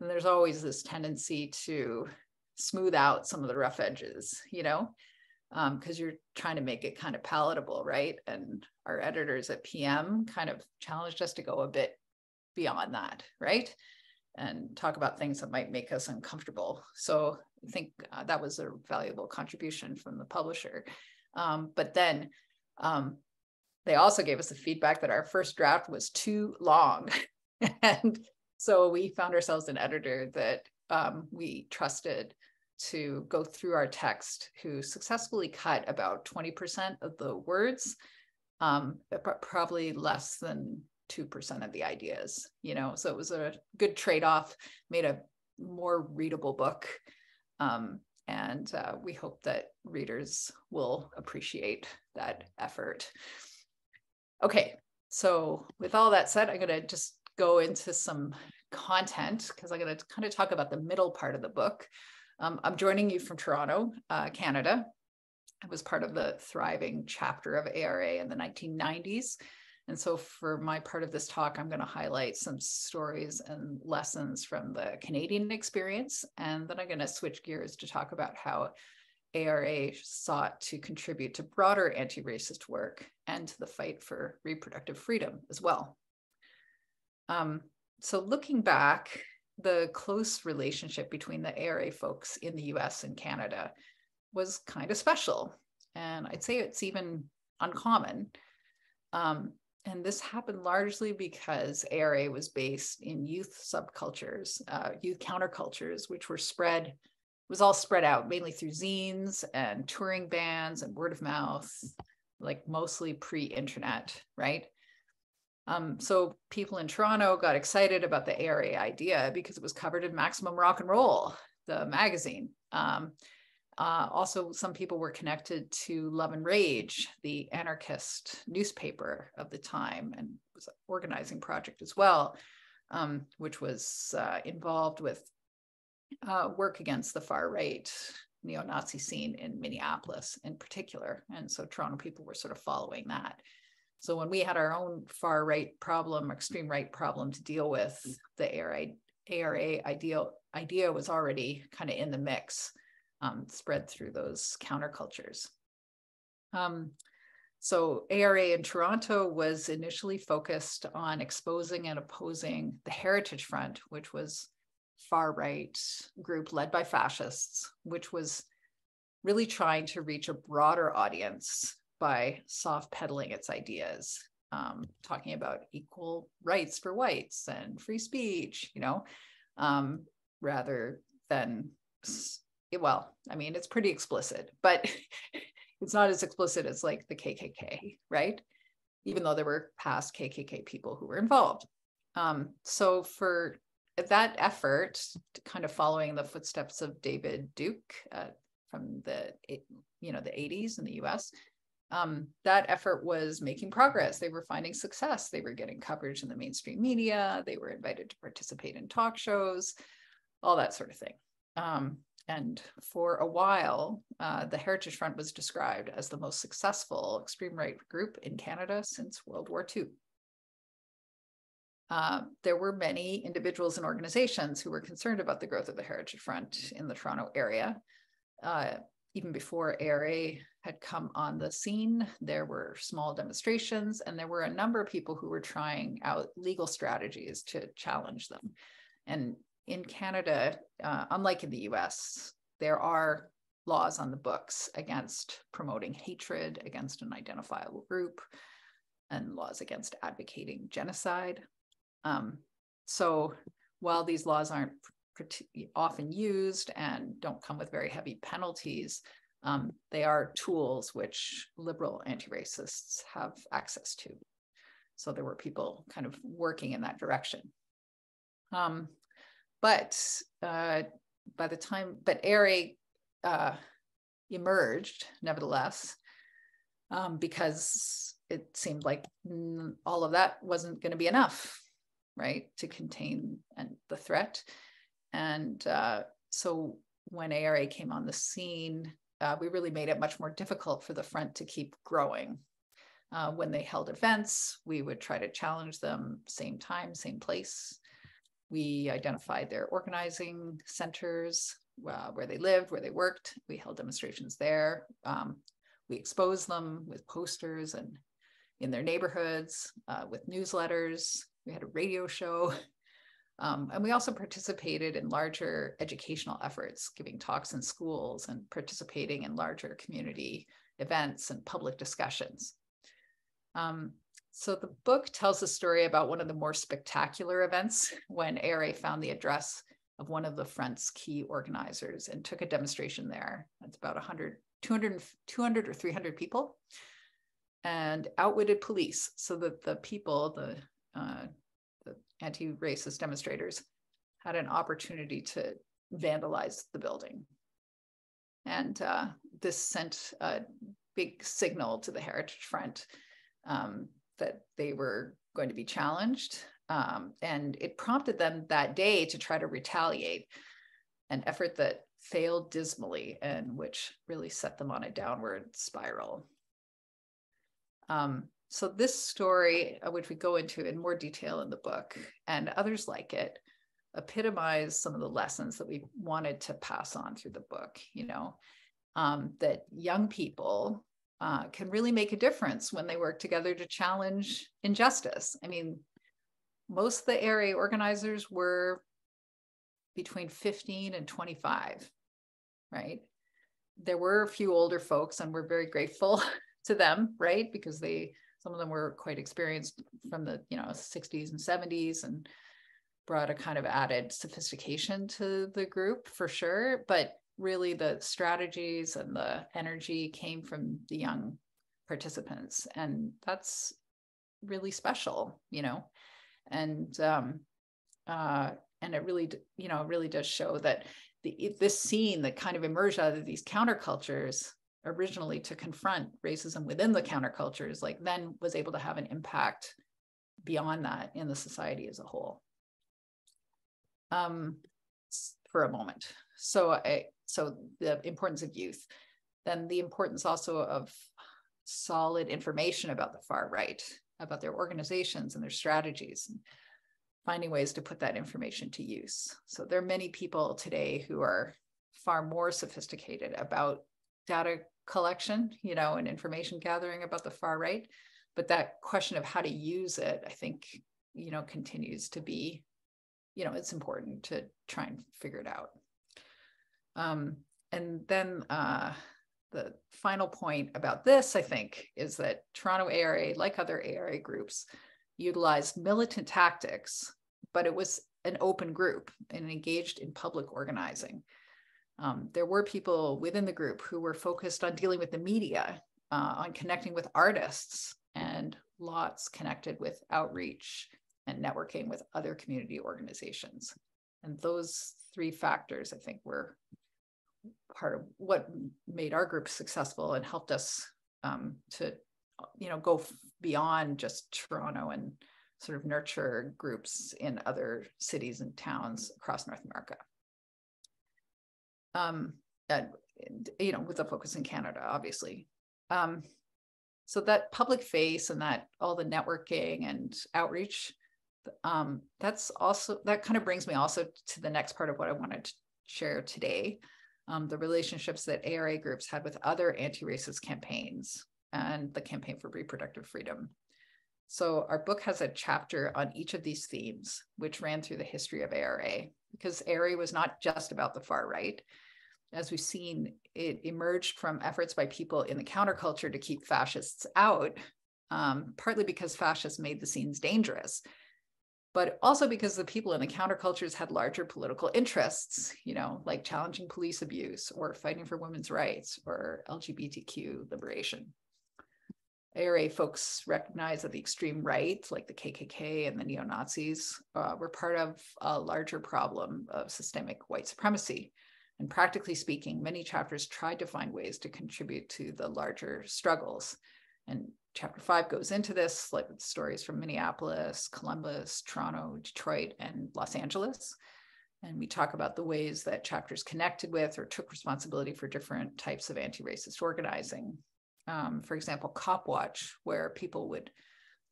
then there's always this tendency to smooth out some of the rough edges, you know, because um, you're trying to make it kind of palatable, right? And our editors at P M kind of challenged us to go a bit beyond that, right? And talk about things that might make us uncomfortable. So I think uh, that was a valuable contribution from the publisher. Um, but then um, they also gave us the feedback that our first draft was too long. And so we found ourselves an editor that um, we trusted to go through our text, who successfully cut about twenty percent of the words, um, but probably less than two percent of the ideas, you know? So it was a good trade-off, made a more readable book. Um, and uh, we hope that readers will appreciate that effort. Okay, so with all that said, I'm going to just go into some content, because I'm going to kind of talk about the middle part of the book. Um, I'm joining you from Toronto, uh, Canada. I was part of the thriving chapter of A R A in the nineteen nineties. And so for my part of this talk, I'm going to highlight some stories and lessons from the Canadian experience. And then I'm going to switch gears to talk about how A R A sought to contribute to broader anti-racist work and to the fight for reproductive freedom as well. Um, so looking back, the close relationship between the A R A folks in the U S and Canada was kind of special. And I'd say it's even uncommon. Um, And this happened largely because A R A was based in youth subcultures, uh, youth countercultures, which were spread, was all spread out mainly through zines and touring bands and word of mouth, like mostly pre-internet, right? Um, so people in Toronto got excited about the A R A idea because it was covered in Maximum Rock and Roll, the magazine. Um, Uh, also, some people were connected to Love and Rage, the anarchist newspaper of the time, and it was an organizing project as well, um, which was uh, involved with uh, work against the far right neo-Nazi scene in Minneapolis in particular. And so Toronto people were sort of following that. So when we had our own far right problem, extreme right problem to deal with, the A R A ideal, idea was already kind of in the mix, um, spread through those countercultures. Um, so A R A in Toronto was initially focused on exposing and opposing the Heritage Front, which was far right group led by fascists, which was really trying to reach a broader audience by soft peddling its ideas, um, talking about equal rights for whites and free speech, you know, um, rather than, well, I mean, it's pretty explicit, but it's not as explicit as like the K K K, right? Even though there were past K K K people who were involved. Um, so for that effort, kind of following the footsteps of David Duke uh, from the, you know, the eighties in the U S, Um, that effort was making progress. They were finding success. They were getting coverage in the mainstream media. They were invited to participate in talk shows, all that sort of thing. Um, and for a while, uh, the Heritage Front was described as the most successful extreme right group in Canada since World War Two. Uh, there were many individuals and organizations who were concerned about the growth of the Heritage Front in the Toronto area. Uh, Even before A R A had come on the scene, there were small demonstrations, and there were a number of people who were trying out legal strategies to challenge them. And in Canada, uh, unlike in the U S, there are laws on the books against promoting hatred against an identifiable group, and laws against advocating genocide. Um, so while these laws aren't often used and don't come with very heavy penalties, um, they are tools which liberal anti-racists have access to. So there were people kind of working in that direction. Um, but uh, by the time, but A R A uh, emerged nevertheless, um, because it seemed like all of that wasn't going to be enough, right, to contain and the threat. And uh, so when A R A came on the scene, uh, we really made it much more difficult for the front to keep growing. Uh, when they held events, we would try to challenge them, same time, same place. We identified their organizing centers, uh, where they lived, where they worked. We held demonstrations there. Um, we exposed them with posters and in their neighborhoods, uh, with newsletters. We had a radio show. Um, and we also participated in larger educational efforts, giving talks in schools and participating in larger community events and public discussions. Um, so the book tells a story about one of the more spectacular events when A R A found the address of one of the Front's key organizers and took a demonstration there. That's about one hundred, two hundred, two hundred or three hundred people, and outwitted police so that the people, the uh, anti-racist demonstrators, had an opportunity to vandalize the building. And uh, this sent a big signal to the Heritage Front um, that they were going to be challenged. Um, and it prompted them that day to try to retaliate, an effort that failed dismally and which really set them on a downward spiral. Um, So this story, which we go into in more detail in the book, and others like it, epitomize some of the lessons that we wanted to pass on through the book, you know, um, that young people uh, can really make a difference when they work together to challenge injustice. I mean, most of the A R A organizers were between fifteen and twenty-five, right? There were a few older folks, and we're very grateful to them, right? Because they, some of them were quite experienced from the, you know, sixties and seventies, and brought a kind of added sophistication to the group for sure. But really the strategies and the energy came from the young participants. And that's really special, you know, and, um, uh, and it really, you know, really does show that the, this scene that kind of emerged out of these countercultures originally to confront racism within the countercultures, like then was able to have an impact beyond that in the society as a whole. Um, for a moment. So I, So the importance of youth, then the importance also of solid information about the far right, about their organizations and their strategies, and finding ways to put that information to use. So there are many people today who are far more sophisticated about data collection, you know, and information gathering about the far right. But that question of how to use it, I think, you know, continues to be, you know, it's important to try and figure it out. Um, and then uh, the final point about this, I think, is that Toronto A R A, like other A R A groups, utilized militant tactics, but it was an open group and engaged in public organizing. Um, there were people within the group who were focused on dealing with the media, uh, on connecting with artists, and lots connected with outreach and networking with other community organizations. And those three factors, I think, were part of what made our group successful and helped us um, to, you know, go beyond just Toronto and sort of nurture groups in other cities and towns across North America. Um, and, you know, with a focus in Canada, obviously. Um, so that public face and that all the networking and outreach, um, that's also, that kind of brings me also to the next part of what I wanted to share today. Um, the relationships that A R A groups had with other anti-racist campaigns and the Campaign for Reproductive Freedom. So our book has a chapter on each of these themes, which ran through the history of A R A, because A R A was not just about the far right. As we've seen, it emerged from efforts by people in the counterculture to keep fascists out, um, partly because fascists made the scenes dangerous, but also because the people in the countercultures had larger political interests, you know, like challenging police abuse or fighting for women's rights or L G B T Q liberation. A R A folks recognized that the extreme right, like the K K K and the neo-Nazis, uh, were part of a larger problem of systemic white supremacy. And practically speaking, many chapters tried to find ways to contribute to the larger struggles. And chapter five goes into this, like with stories from Minneapolis, Columbus, Toronto, Detroit, and Los Angeles. And we talk about the ways that chapters connected with or took responsibility for different types of anti-racist organizing. Um, for example, Cop Watch, where people would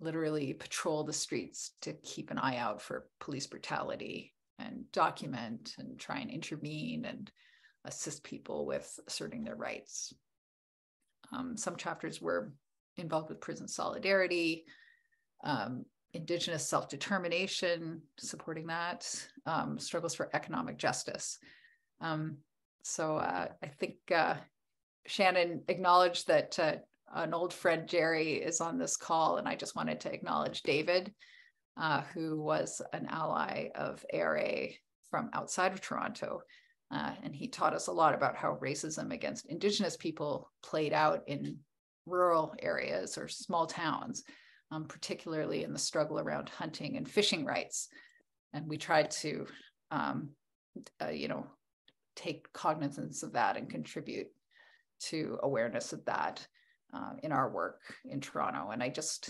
literally patrol the streets to keep an eye out for police brutality and document and try and intervene and assist people with asserting their rights. Um, some chapters were involved with prison solidarity, um, Indigenous self-determination, supporting that, um, struggles for economic justice. Um, so uh, I think uh, Shannon acknowledged that uh, an old friend, Jerry, is on this call, and I just wanted to acknowledge David, uh, who was an ally of A R A from outside of Toronto. Uh, and he taught us a lot about how racism against Indigenous people played out in rural areas or small towns, um, particularly in the struggle around hunting and fishing rights. And we tried to, um, uh, you know, take cognizance of that and contribute to awareness of that uh, in our work in Toronto. And I just,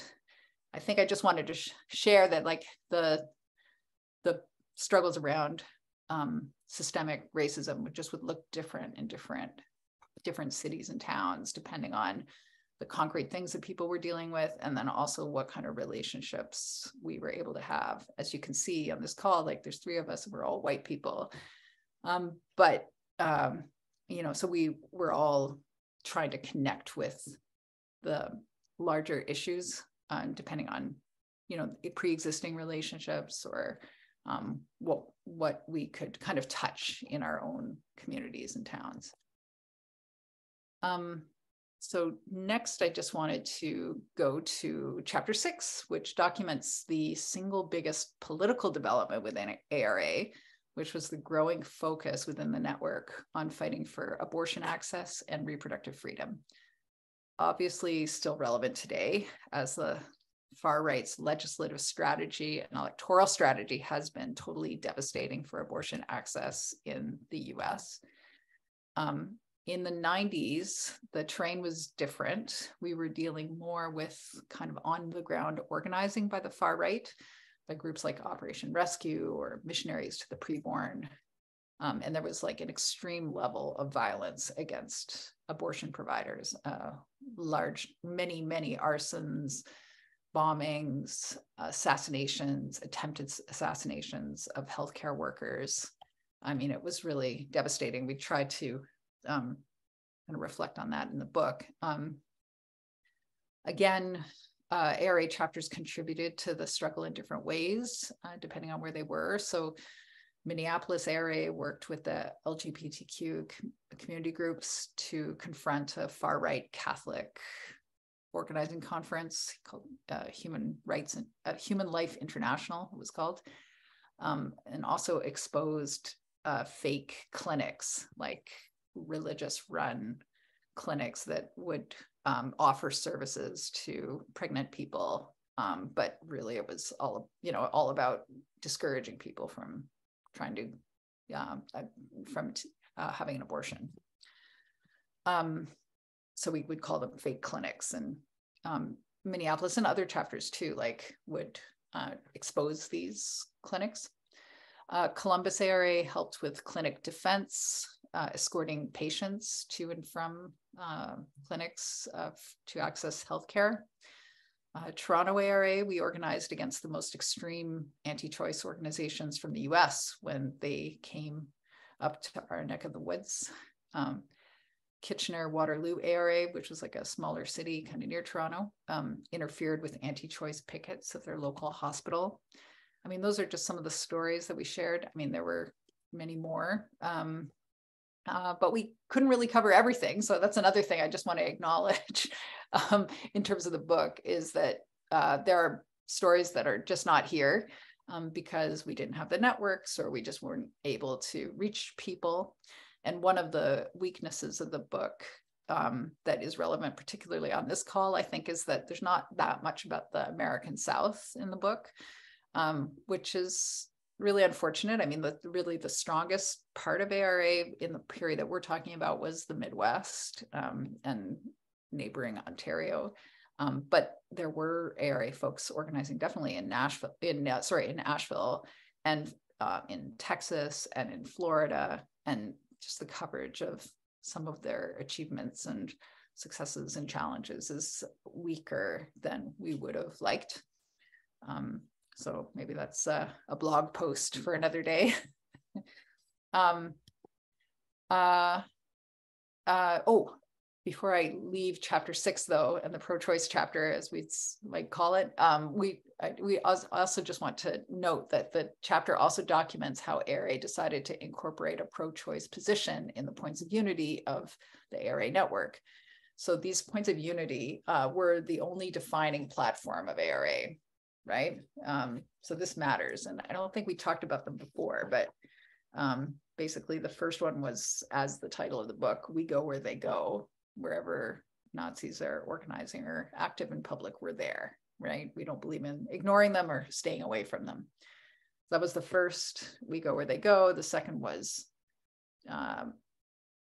I think I just wanted to sh share that, like, the, the struggles around um, systemic racism would just would look different in different, different cities and towns, depending on the concrete things that people were dealing with, and then also what kind of relationships we were able to have. As you can see on this call, like, there's three of us, and we're all white people. Um, but, um, you know, so we were all trying to connect with the larger issues, um, depending on, you know, pre-existing relationships or um, what, what we could kind of touch in our own communities and towns. Um, so next, I just wanted to go to chapter six, which documents the single biggest political development within A R A, which was the growing focus within the network on fighting for abortion access and reproductive freedom. Obviously still relevant today, as the far right's legislative strategy and electoral strategy has been totally devastating for abortion access in the U S. Um, in the nineties, the terrain was different. We were dealing more with kind of on the ground organizing by the far right, by groups like Operation Rescue or missionaries to the preborn. Um, and there was like an extreme level of violence against abortion providers, uh, large, many, many arsons, bombings, assassinations, attempted assassinations of healthcare workers. I mean, it was really devastating. We tried to um, kind of reflect on that in the book. Um, again, uh, A R A chapters contributed to the struggle in different ways, uh, depending on where they were. So Minneapolis A R A worked with the L G B T Q community groups to confront a far-right Catholic organizing conference called uh, Human Rights and uh, Human Life International, it was called. Um, and also exposed uh, fake clinics, like religious-run clinics that would um, offer services to pregnant people, um, but really it was all you know all about discouraging people from trying to uh, from uh, having an abortion. Um, so we would call them fake clinics, and um, Minneapolis and other chapters too, like would uh, expose these clinics. Uh, Columbus A R A helped with clinic defense, uh, escorting patients to and from uh, clinics uh, to access healthcare. Uh, Toronto A R A, we organized against the most extreme anti-choice organizations from the U S when they came up to our neck of the woods. Um, Kitchener-Waterloo A R A, which was like a smaller city kind of near Toronto, um, interfered with anti-choice pickets at their local hospital. I mean, those are just some of the stories that we shared. I mean, there were many more, um, uh, but we couldn't really cover everything. So that's another thing I just want to acknowledge um, in terms of the book is that uh, there are stories that are just not here um, because we didn't have the networks or we just weren't able to reach people. And one of the weaknesses of the book um, that is relevant, particularly on this call, I think, is that there's not that much about the American South in the book. Um, which is really unfortunate. I mean, the, really the strongest part of A R A in the period that we're talking about was the Midwest um, and neighboring Ontario. Um, but there were A R A folks organizing definitely in Nashville, in uh, sorry, in Asheville and uh, in Texas and in Florida, and just the coverage of some of their achievements and successes and challenges is weaker than we would have liked. Um, So maybe that's a, a blog post for another day. um, uh, uh, oh, before I leave chapter six though, and the pro-choice chapter as we might call it, um, we, I, we also just want to note that the chapter also documents how A R A decided to incorporate a pro-choice position in the points of unity of the A R A network. So these points of unity uh, were the only defining platform of A R A. Right? Um, so this matters. And I don't think we talked about them before, but um, basically the first one was, as the title of the book, we go where they go, wherever Nazis are organizing or active in public, we're there, right? We don't believe in ignoring them or staying away from them. That was the first, we go where they go. The second was um,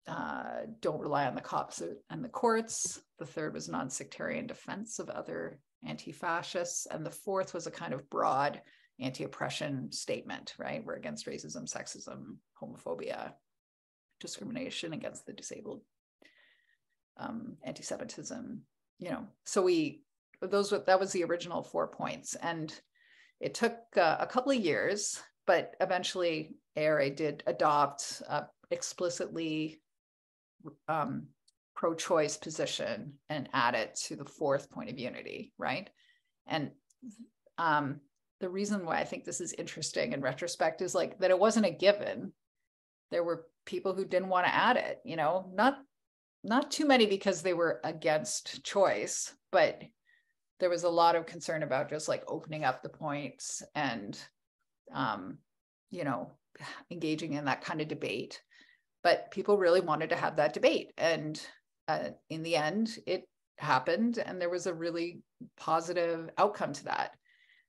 uh, don't rely on the cops and the courts. The third was non-sectarian defense of other anti-fascists, and the fourth was a kind of broad anti-oppression statement, right? We're against racism, sexism, homophobia, discrimination against the disabled, um, anti-Semitism, you know. So we, those were, that was the original four points. And it took uh, a couple of years, but eventually A R A did adopt uh, explicitly um, pro-choice position and add it to the fourth point of unity, right? And um, the reason why I think this is interesting in retrospect is like that it wasn't a given. There were people who didn't want to add it, you know, not, not too many because they were against choice, but there was a lot of concern about just like opening up the points and, um, you know, engaging in that kind of debate. But people really wanted to have that debate. And Uh, in the end, it happened, and there was a really positive outcome to that.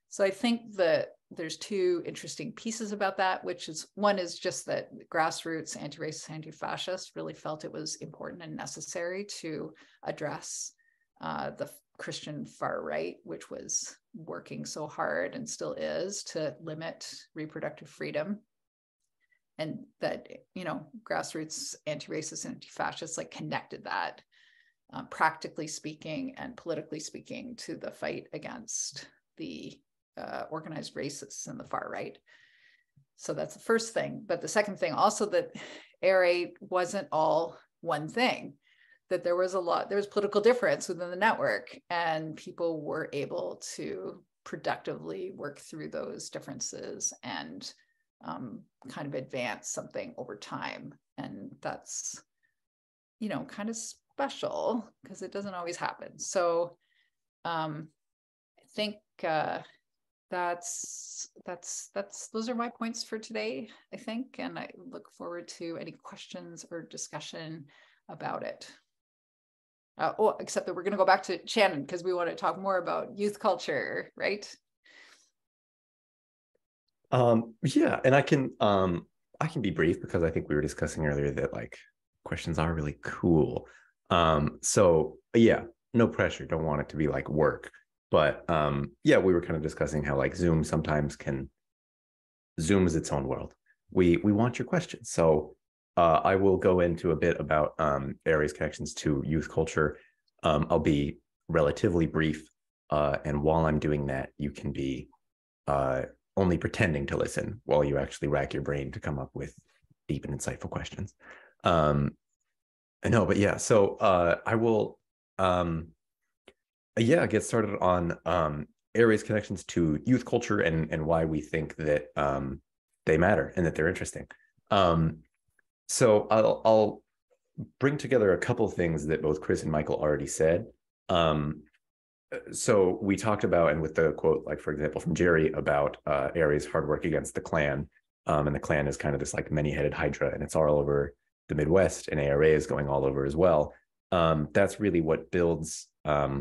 So I think that there's two interesting pieces about that, which is one is just that grassroots anti-racist, anti-fascists really felt it was important and necessary to address uh, the Christian far right, which was working so hard and still is to limit reproductive freedom. and that, you know, grassroots anti-racist, anti-fascists like connected that uh, practically speaking and politically speaking to the fight against the uh, organized racists and the far right. So that's the first thing. But the second thing also, that Air eight wasn't all one thing, that there was a lot, there was political difference within the network, and people were able to productively work through those differences and um, kind of advance something over time. And that's, you know, kind of special because it doesn't always happen. So um, I think uh, that's, that's, that's, those are my points for today, I think. And I look forward to any questions or discussion about it. Uh, oh, except that we're going to go back to Shannon because we want to talk more about youth culture, right? Um, yeah, and I can um, I can be brief because I think we were discussing earlier that like questions are really cool. Um, so yeah, no pressure. Don't want it to be like work, but um, yeah, we were kind of discussing how like Zoom sometimes can Zoom is its own world. We we want your questions, so. Uh, I will go into a bit about um, Air's connections to youth culture. Um, I'll be relatively brief, uh, and while I'm doing that, you can be uh, only pretending to listen while you actually rack your brain to come up with deep and insightful questions. Um, no, but yeah, so uh, I will, um, yeah, get started on um, Air's connections to youth culture and and why we think that um, they matter and that they're interesting. Um, So I'll, I'll bring together a couple of things that both Chris and Michael already said. Um, so we talked about, and with the quote, like, for example, from Jerry about uh, Air's hard work against the Klan. Um, and the Klan is kind of this like many-headed hydra, and it's all over the Midwest, and A R A is going all over as well. Um, that's really what builds um,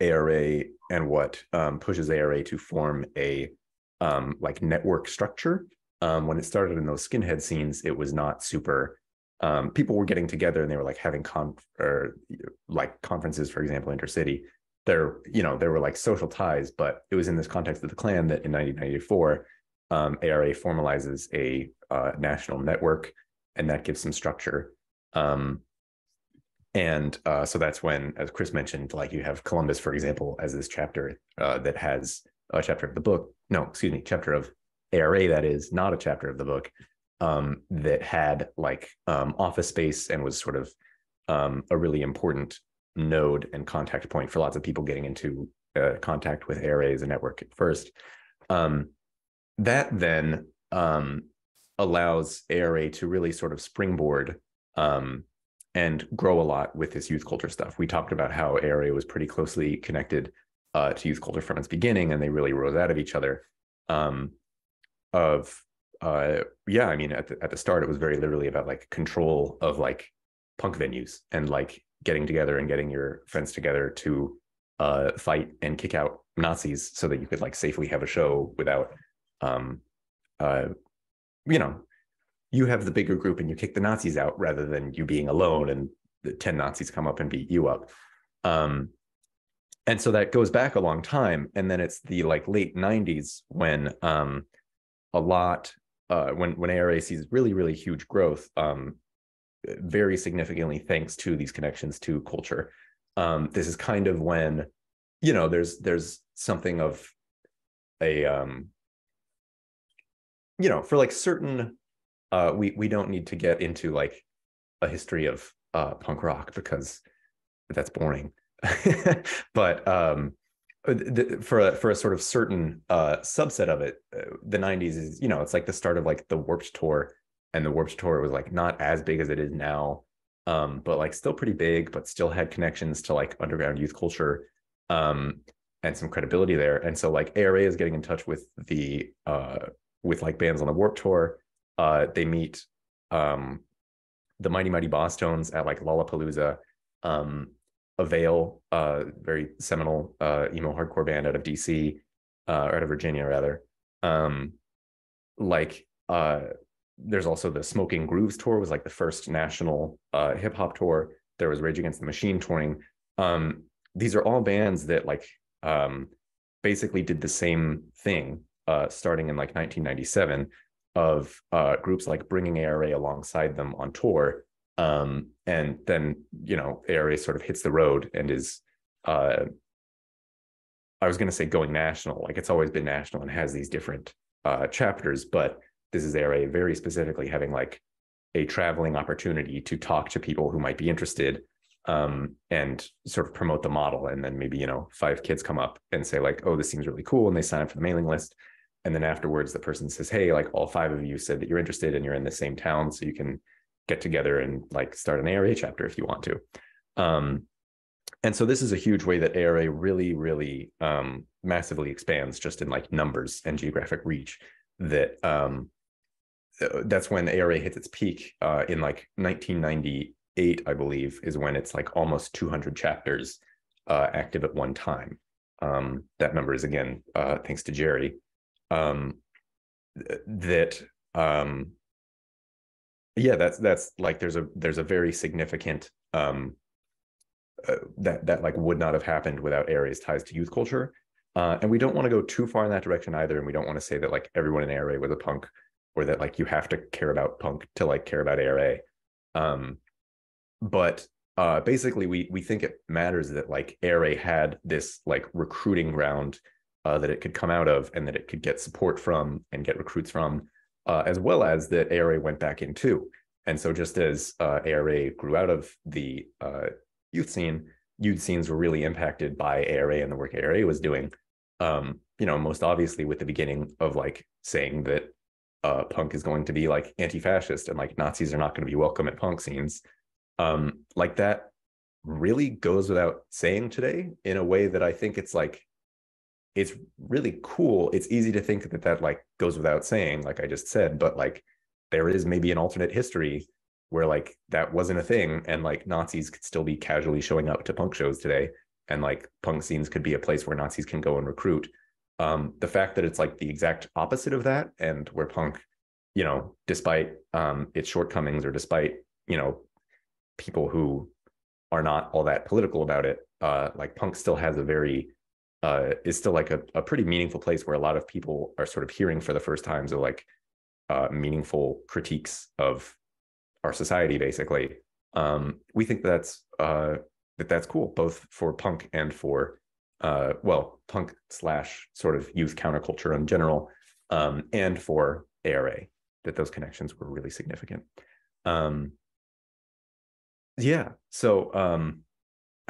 A R A and what um, pushes A R A to form a um, like network structure. Um, when it started in those skinhead scenes, it was not super, um, people were getting together and they were like having con or like conferences, for example, intercity. There, you know, there were like social ties, but it was in this context of the Klan that in nineteen ninety-four, um, A R A formalizes a uh, national network, and that gives some structure. Um, and uh, so that's when, as Chris mentioned, like you have Columbus, for example, as this chapter uh, that has a chapter of the book, no, excuse me, chapter of A R A, that is not a chapter of the book, um, that had like um, office space and was sort of um, a really important node and contact point for lots of people getting into uh, contact with A R A as a network at first. Um, that then um, allows A R A to really sort of springboard um, and grow a lot with this youth culture stuff. We talked about how A R A was pretty closely connected uh, to youth culture from its beginning, and they really rose out of each other. Um, of uh yeah i mean at the, at the start it was very literally about like control of like punk venues and like getting together and getting your friends together to uh fight and kick out Nazis so that you could like safely have a show without um uh you know, you have the bigger group and you kick the Nazis out rather than you being alone and the ten Nazis come up and beat you up. um and so that goes back a long time, and then it's the like late nineties when um a lot, uh, when, when A R A sees really, really huge growth, um, very significantly thanks to these connections to culture. Um, this is kind of when, you know, there's there's something of a, um, you know, for like certain, uh, we, we don't need to get into like a history of uh, punk rock because that's boring. But um for a for a sort of certain uh subset of it, the nineties is, you know, it's like the start of like the Warped Tour, and the Warped Tour was like not as big as it is now, um but like still pretty big, but still had connections to like underground youth culture, um and some credibility there. And so like A R A is getting in touch with the uh with like bands on the Warped Tour. Uh they meet um the Mighty Mighty Bosstones at like Lollapalooza. um Avail, uh, very seminal uh, emo hardcore band out of D C, uh, or out of Virginia rather. Um, like uh, there's also the Smoking Grooves tour was like the first national uh, hip hop tour. There was Rage Against the Machine touring. Um, these are all bands that like um, basically did the same thing, uh, starting in like nineteen ninety-seven. of uh, groups like bringing A R A alongside them on tour. Um, and then, you know, A R A sort of hits the road and is, uh, I was going to say going national, like it's always been national and has these different uh, chapters, but this is A R A very specifically having like a traveling opportunity to talk to people who might be interested, um, and sort of promote the model. And then maybe, you know, five kids come up and say like, oh, this seems really cool. And they sign up for the mailing list. And then afterwards, the person says, hey, like all five of you said that you're interested and you're in the same town, so you can get together and like start an A R A chapter if you want to. Um, and so this is a huge way that A R A really, really um, massively expands just in like numbers and geographic reach. That um, that's when A R A hits its peak uh, in like nineteen ninety-eight, I believe, is when it's like almost two hundred chapters uh, active at one time. Um, that number is again, uh, thanks to Jerry. Um, that, um, yeah, that's, that's like, there's a, there's a very significant, um, uh, that, that like would not have happened without A R A's ties to youth culture. Uh, and we don't want to go too far in that direction either. And we don't want to say that like everyone in A R A was a punk, or that like you have to care about punk to like care about A R A. Um, but, uh, basically we, we think it matters that like A R A had this like recruiting ground, Uh, that it could come out of and that it could get support from and get recruits from, uh, as well as that A R A went back in too. And so just as uh, A R A grew out of the uh, youth scene, youth scenes were really impacted by A R A and the work A R A was doing, um, you know, most obviously with the beginning of like saying that uh, punk is going to be like anti-fascist and like Nazis are not going to be welcome at punk scenes. Um, like that really goes without saying today in a way that I think it's like, it's really cool. It's easy to think that that like goes without saying, like I just said, but like there is maybe an alternate history where like that wasn't a thing and like Nazis could still be casually showing up to punk shows today. And like punk scenes could be a place where Nazis can go and recruit. Um, the fact that it's like the exact opposite of that and where punk, you know, despite um, its shortcomings or despite, you know, people who are not all that political about it, uh, like punk still has a very, Uh, is still like a, a pretty meaningful place where a lot of people are sort of hearing for the first time. So like uh, meaningful critiques of our society, basically. Um, we think that's uh, that that's cool, both for punk and for, uh, well, punk slash sort of youth counterculture in general, um, and for A R A, that those connections were really significant. Um, yeah, so um,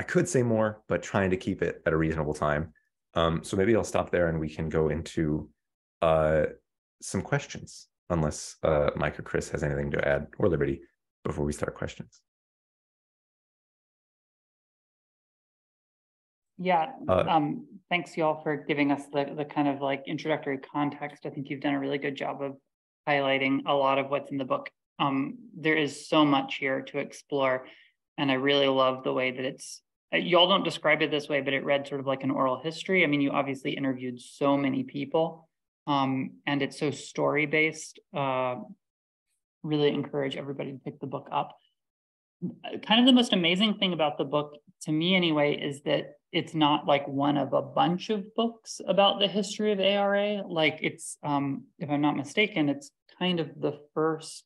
I could say more, but trying to keep it at a reasonable time. Um, so maybe I'll stop there and we can go into uh, some questions, unless uh, Mike or Chris has anything to add, or Liberty, before we start questions. Yeah, uh, um, thanks y'all for giving us the, the kind of like introductory context. I think you've done a really good job of highlighting a lot of what's in the book. Um, there is so much here to explore. And I really love the way that it's, y'all don't describe it this way, but it read sort of like an oral history. I mean, you obviously interviewed so many people, um, and it's so story-based. Uh, really encourage everybody to pick the book up. Kind of the most amazing thing about the book, to me anyway, is that it's not like one of a bunch of books about the history of A R A. Like it's, um, if I'm not mistaken, it's kind of the first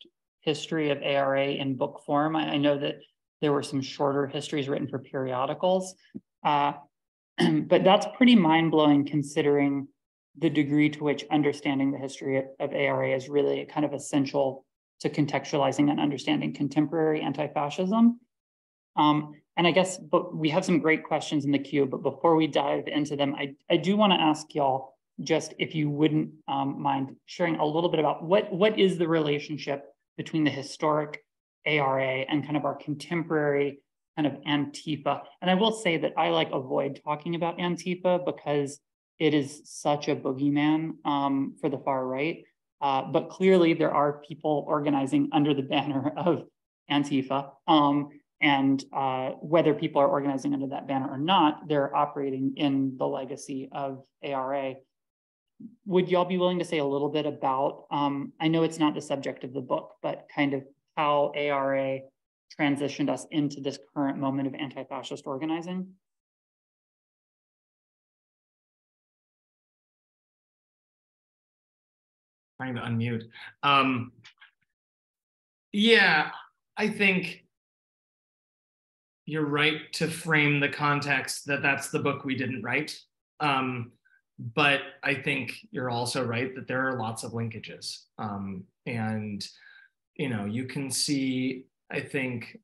history of A R A in book form. I, I know that there were some shorter histories written for periodicals, uh, but that's pretty mind-blowing considering the degree to which understanding the history of, of A R A is really kind of essential to contextualizing and understanding contemporary anti-fascism. Um, and I guess, but we have some great questions in the queue, but before we dive into them, I, I do want to ask y'all just if you wouldn't um, mind sharing a little bit about what what is the relationship between the historic A R A and kind of our contemporary kind of Antifa. And I will say that I like avoid talking about Antifa because it is such a boogeyman um, for the far right. Uh, but clearly there are people organizing under the banner of Antifa. Um, and uh, whether people are organizing under that banner or not, they're operating in the legacy of A R A. Would y'all be willing to say a little bit about, um, I know it's not the subject of the book, but kind of how A R A transitioned us into this current moment of anti-fascist organizing? trying to unmute. Um, yeah, I think you're right to frame the context that that's the book we didn't write. Um, but I think you're also right that there are lots of linkages. Um, and, you know, you can see, I think,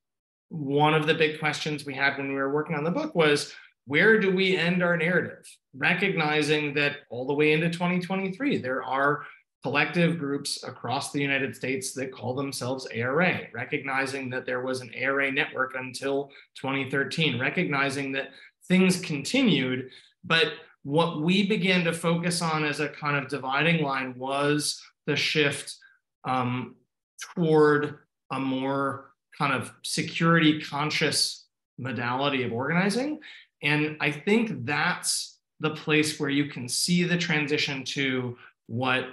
one of the big questions we had when we were working on the book was, where do we end our narrative? Recognizing that all the way into twenty twenty-three, there are collective groups across the United States that call themselves A R A, recognizing that there was an A R A network until twenty thirteen, recognizing that things continued, but what we began to focus on as a kind of dividing line was the shift um, toward a more kind of security conscious modality of organizing. And I think that's the place where you can see the transition to what,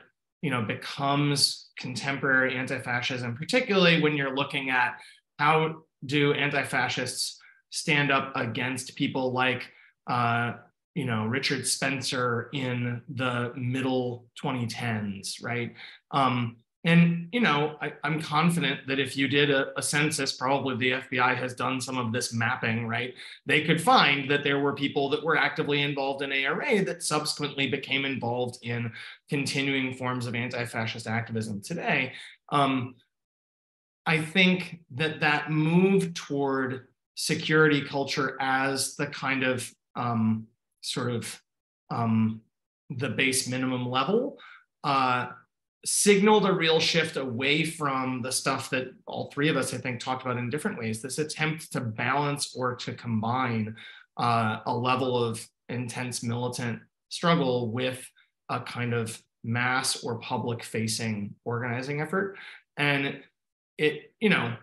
you know, becomes contemporary anti-fascism, particularly when you're looking at how do anti-fascists stand up against people like, uh, you know, Richard Spencer in the middle twenty tens, right? Um, and, you know, I, I'm confident that if you did a, a census, probably the F B I has done some of this mapping, right? They could find that there were people that were actively involved in A R A that subsequently became involved in continuing forms of anti-fascist activism today. Um, I think that that move toward security culture as the kind of um, sort of um, the base minimum level uh, signaled a real shift away from the stuff that all three of us, I think, talked about in different ways, this attempt to balance or to combine uh, a level of intense militant struggle with a kind of mass or public facing organizing effort. And it, you know,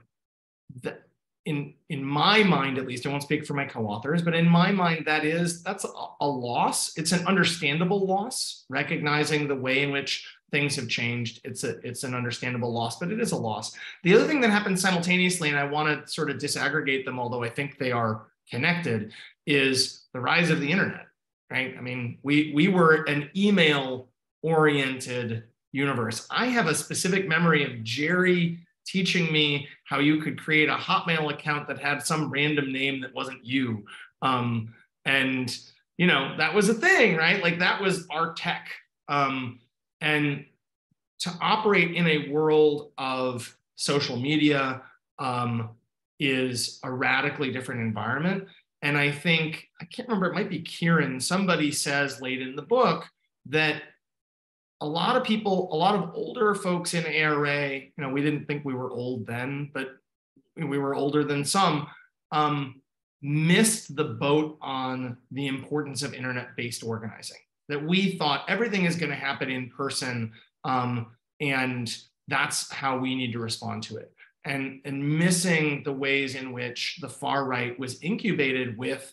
the, in, in my mind, at least, I won't speak for my co-authors, but in my mind, that is, that's a, a loss. It's an understandable loss, recognizing the way in which things have changed. It's a, it's an understandable loss, but it is a loss. The other thing that happens simultaneously, and I want to sort of disaggregate them, although I think they are connected, is the rise of the internet, right? I mean, we, we were an email-oriented universe. I have a specific memory of Jerry teaching me how you could create a Hotmail account that had some random name that wasn't you. Um, and, you know, that was a thing, right? Like that was our tech. Um, And to operate in a world of social media um, is a radically different environment. And I think, I can't remember, it might be Kieran, somebody says late in the book that a lot of people, a lot of older folks in A R A, you know, we didn't think we were old then, but we were older than some, um, missed the boat on the importance of internet-based organizing. That we thought everything is going to happen in person, um, and that's how we need to respond to it. And, and missing the ways in which the far right was incubated with,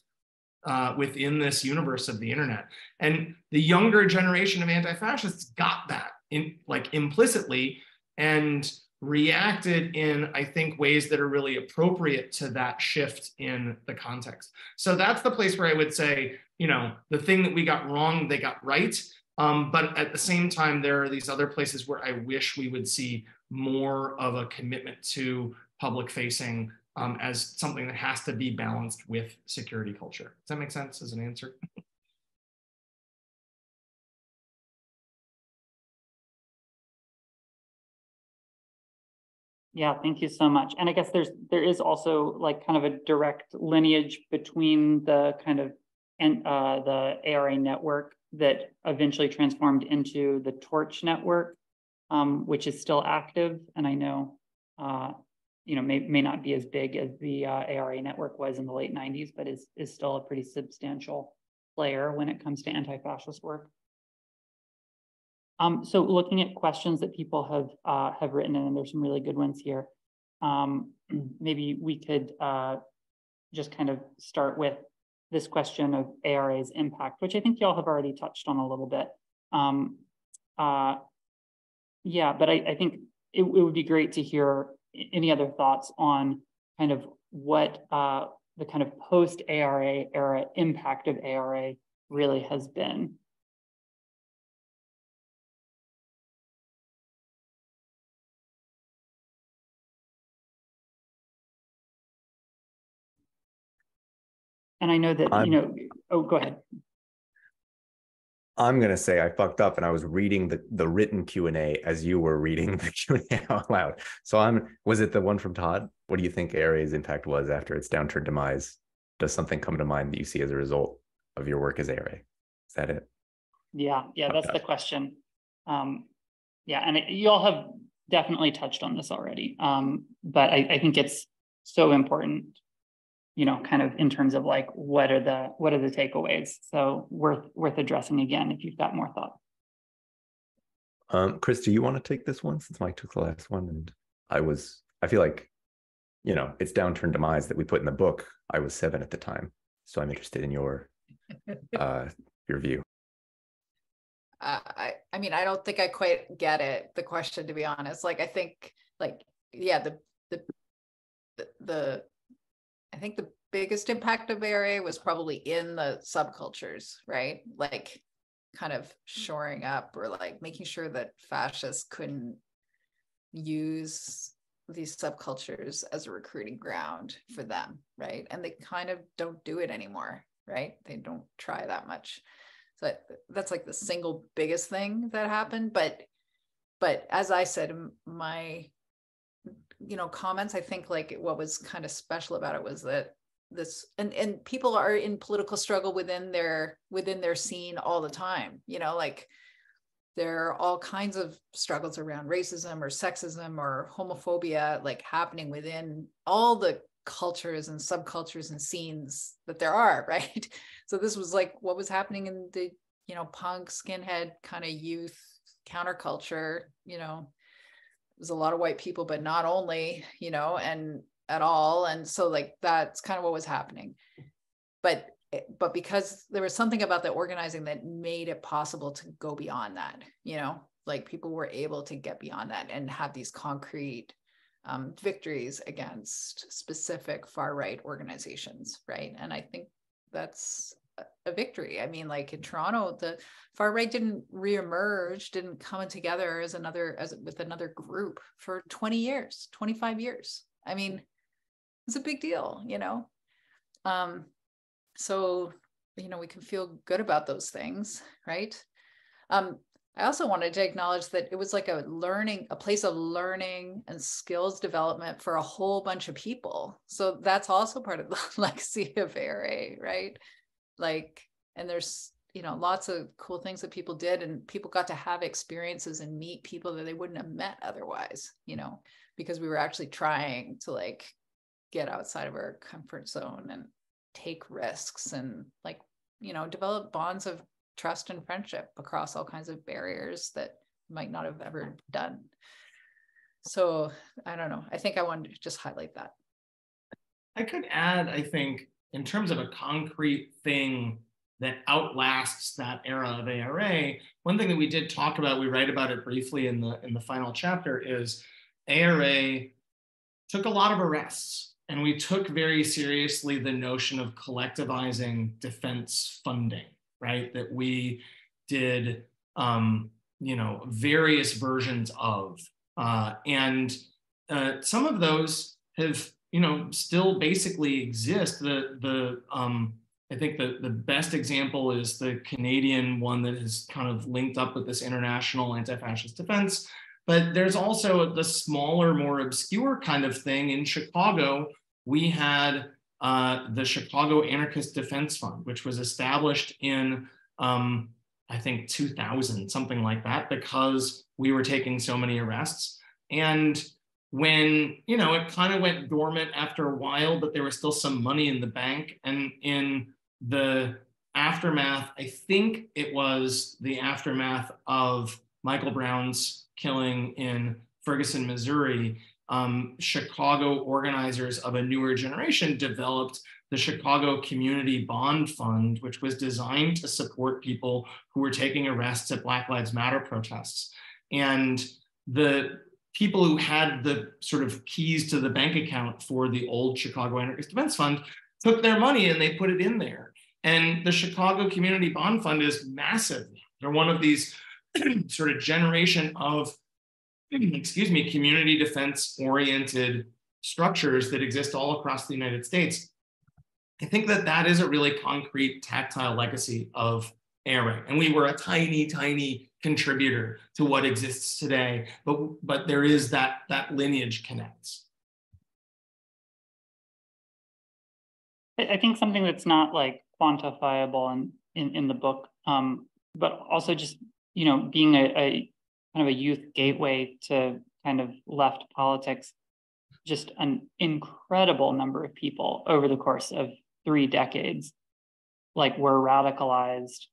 uh, within this universe of the internet. And the younger generation of anti-fascists got that in, like implicitly, and reacted in, I think, ways that are really appropriate to that shift in the context. So that's the place where I would say, you know, the thing that we got wrong, they got right. Um, but at the same time, there are these other places where I wish we would see more of a commitment to public facing um, as something that has to be balanced with security culture. Does that make sense as an answer? Yeah, thank you so much. And I guess there's there is also like kind of a direct lineage between the kind of and uh, the A R A network that eventually transformed into the Torch Network, um, which is still active. And I know, uh, you know, may may not be as big as the uh, A R A network was in the late nineties, but is is still a pretty substantial player when it comes to anti-fascist work. Um, so looking at questions that people have uh, have written in, and there's some really good ones here. Um, maybe we could uh, just kind of start with this question of A R A's impact, which I think y'all have already touched on a little bit. Um, uh, yeah, but I, I think it, it would be great to hear any other thoughts on kind of what uh, the kind of post-A R A era impact of A R A really has been. And I know that, I'm, you know, oh, go ahead. I'm going to say I fucked up and I was reading the, the written Q and A as you were reading the Q and A out loud. So I'm, was it the one from Todd? What do you think A R A's impact was after its downturn demise? Does something come to mind that you see as a result of your work as A R A? Is that it? Yeah, yeah, that's the question. Um, yeah, and it, you all have definitely touched on this already, um, but I, I think it's so important, you know, kind of in terms of like, what are the what are the takeaways? So worth worth addressing again if you've got more thought. Um, Chris, do you want to take this one since Mike took the last one? And I was, I feel like, you know, it's downturn demise that we put in the book. I was seven at the time, so I'm interested in your uh, your view. Uh, I, I mean, I don't think I quite get it, the question, to be honest. Like, I think, like, yeah, the, the, the, I think the biggest impact of A R A was probably in the subcultures, right? Like, kind of shoring up or like making sure that fascists couldn't use these subcultures as a recruiting ground for them, right? And they kind of don't do it anymore, right? They don't try that much. So that's like the single biggest thing that happened. But, but as I said, in my, you know, comments, I think like what was kind of special about it was that this, and, and people are in political struggle within their, within their scene all the time, you know, like there are all kinds of struggles around racism or sexism or homophobia, like happening within all the cultures and subcultures and scenes that there are, right? So this was like what was happening in the, you know, punk, skinhead kind of youth counterculture, you know, it was a lot of white people, but not only, you know, and at all. And so like, that's kind of what was happening. But, but because there was something about the organizing that made it possible to go beyond that, you know, like people were able to get beyond that and have these concrete Um, victories against specific far-right organizations, right? And I think that's a victory. I mean, like in Toronto, the far-right didn't reemerge, didn't come together as another, as with another group for twenty years, twenty-five years. I mean, it's a big deal, you know? Um, so, you know, we can feel good about those things, right? Um, I also wanted to acknowledge that it was like a learning, a place of learning and skills development for a whole bunch of people. So that's also part of the legacy of A R A, right? Like, and there's, you know, lots of cool things that people did, and people got to have experiences and meet people that they wouldn't have met otherwise, you know, because we were actually trying to like get outside of our comfort zone and take risks and like, you know, develop bonds of trust and friendship across all kinds of barriers that might not have ever done. So I don't know. I think I wanted to just highlight that. I could add, I think, in terms of a concrete thing that outlasts that era of A R A, one thing that we did talk about, we write about it briefly in the, in the final chapter, is A R A took a lot of arrests, and we took very seriously the notion of collectivizing defense funding. Right, that we did, um, you know, various versions of, uh, and uh, some of those have, you know, still basically exist. The the um, I think the the best example is the Canadian one that is kind of linked up with this international anti-fascist defense. But there's also the smaller, more obscure kind of thing in Chicago. We had. Uh, the Chicago Anarchist Defense Fund, which was established in, um, I think, two thousand, something like that, because we were taking so many arrests. And when, you know, it kind of went dormant after a while, but there was still some money in the bank. And in the aftermath, I think it was the aftermath of Michael Brown's killing in Ferguson, Missouri, Um, Chicago organizers of a newer generation developed the Chicago Community Bond Fund, which was designed to support people who were taking arrests at Black Lives Matter protests. And the people who had the sort of keys to the bank account for the old Chicago Anarchist Defense Fund took their money and they put it in there. And the Chicago Community Bond Fund is massive. They're one of these sort of generation of excuse me, community defense oriented structures that exist all across the United States. I think that that is a really concrete, tactile legacy of Era. And we were a tiny, tiny contributor to what exists today, but, but there is that, that lineage connects. I think something that's not like quantifiable in, in, in the book, um, but also just, you know, being a, a kind of a youth gateway to kind of left politics, just an incredible number of people over the course of three decades, like were radicalized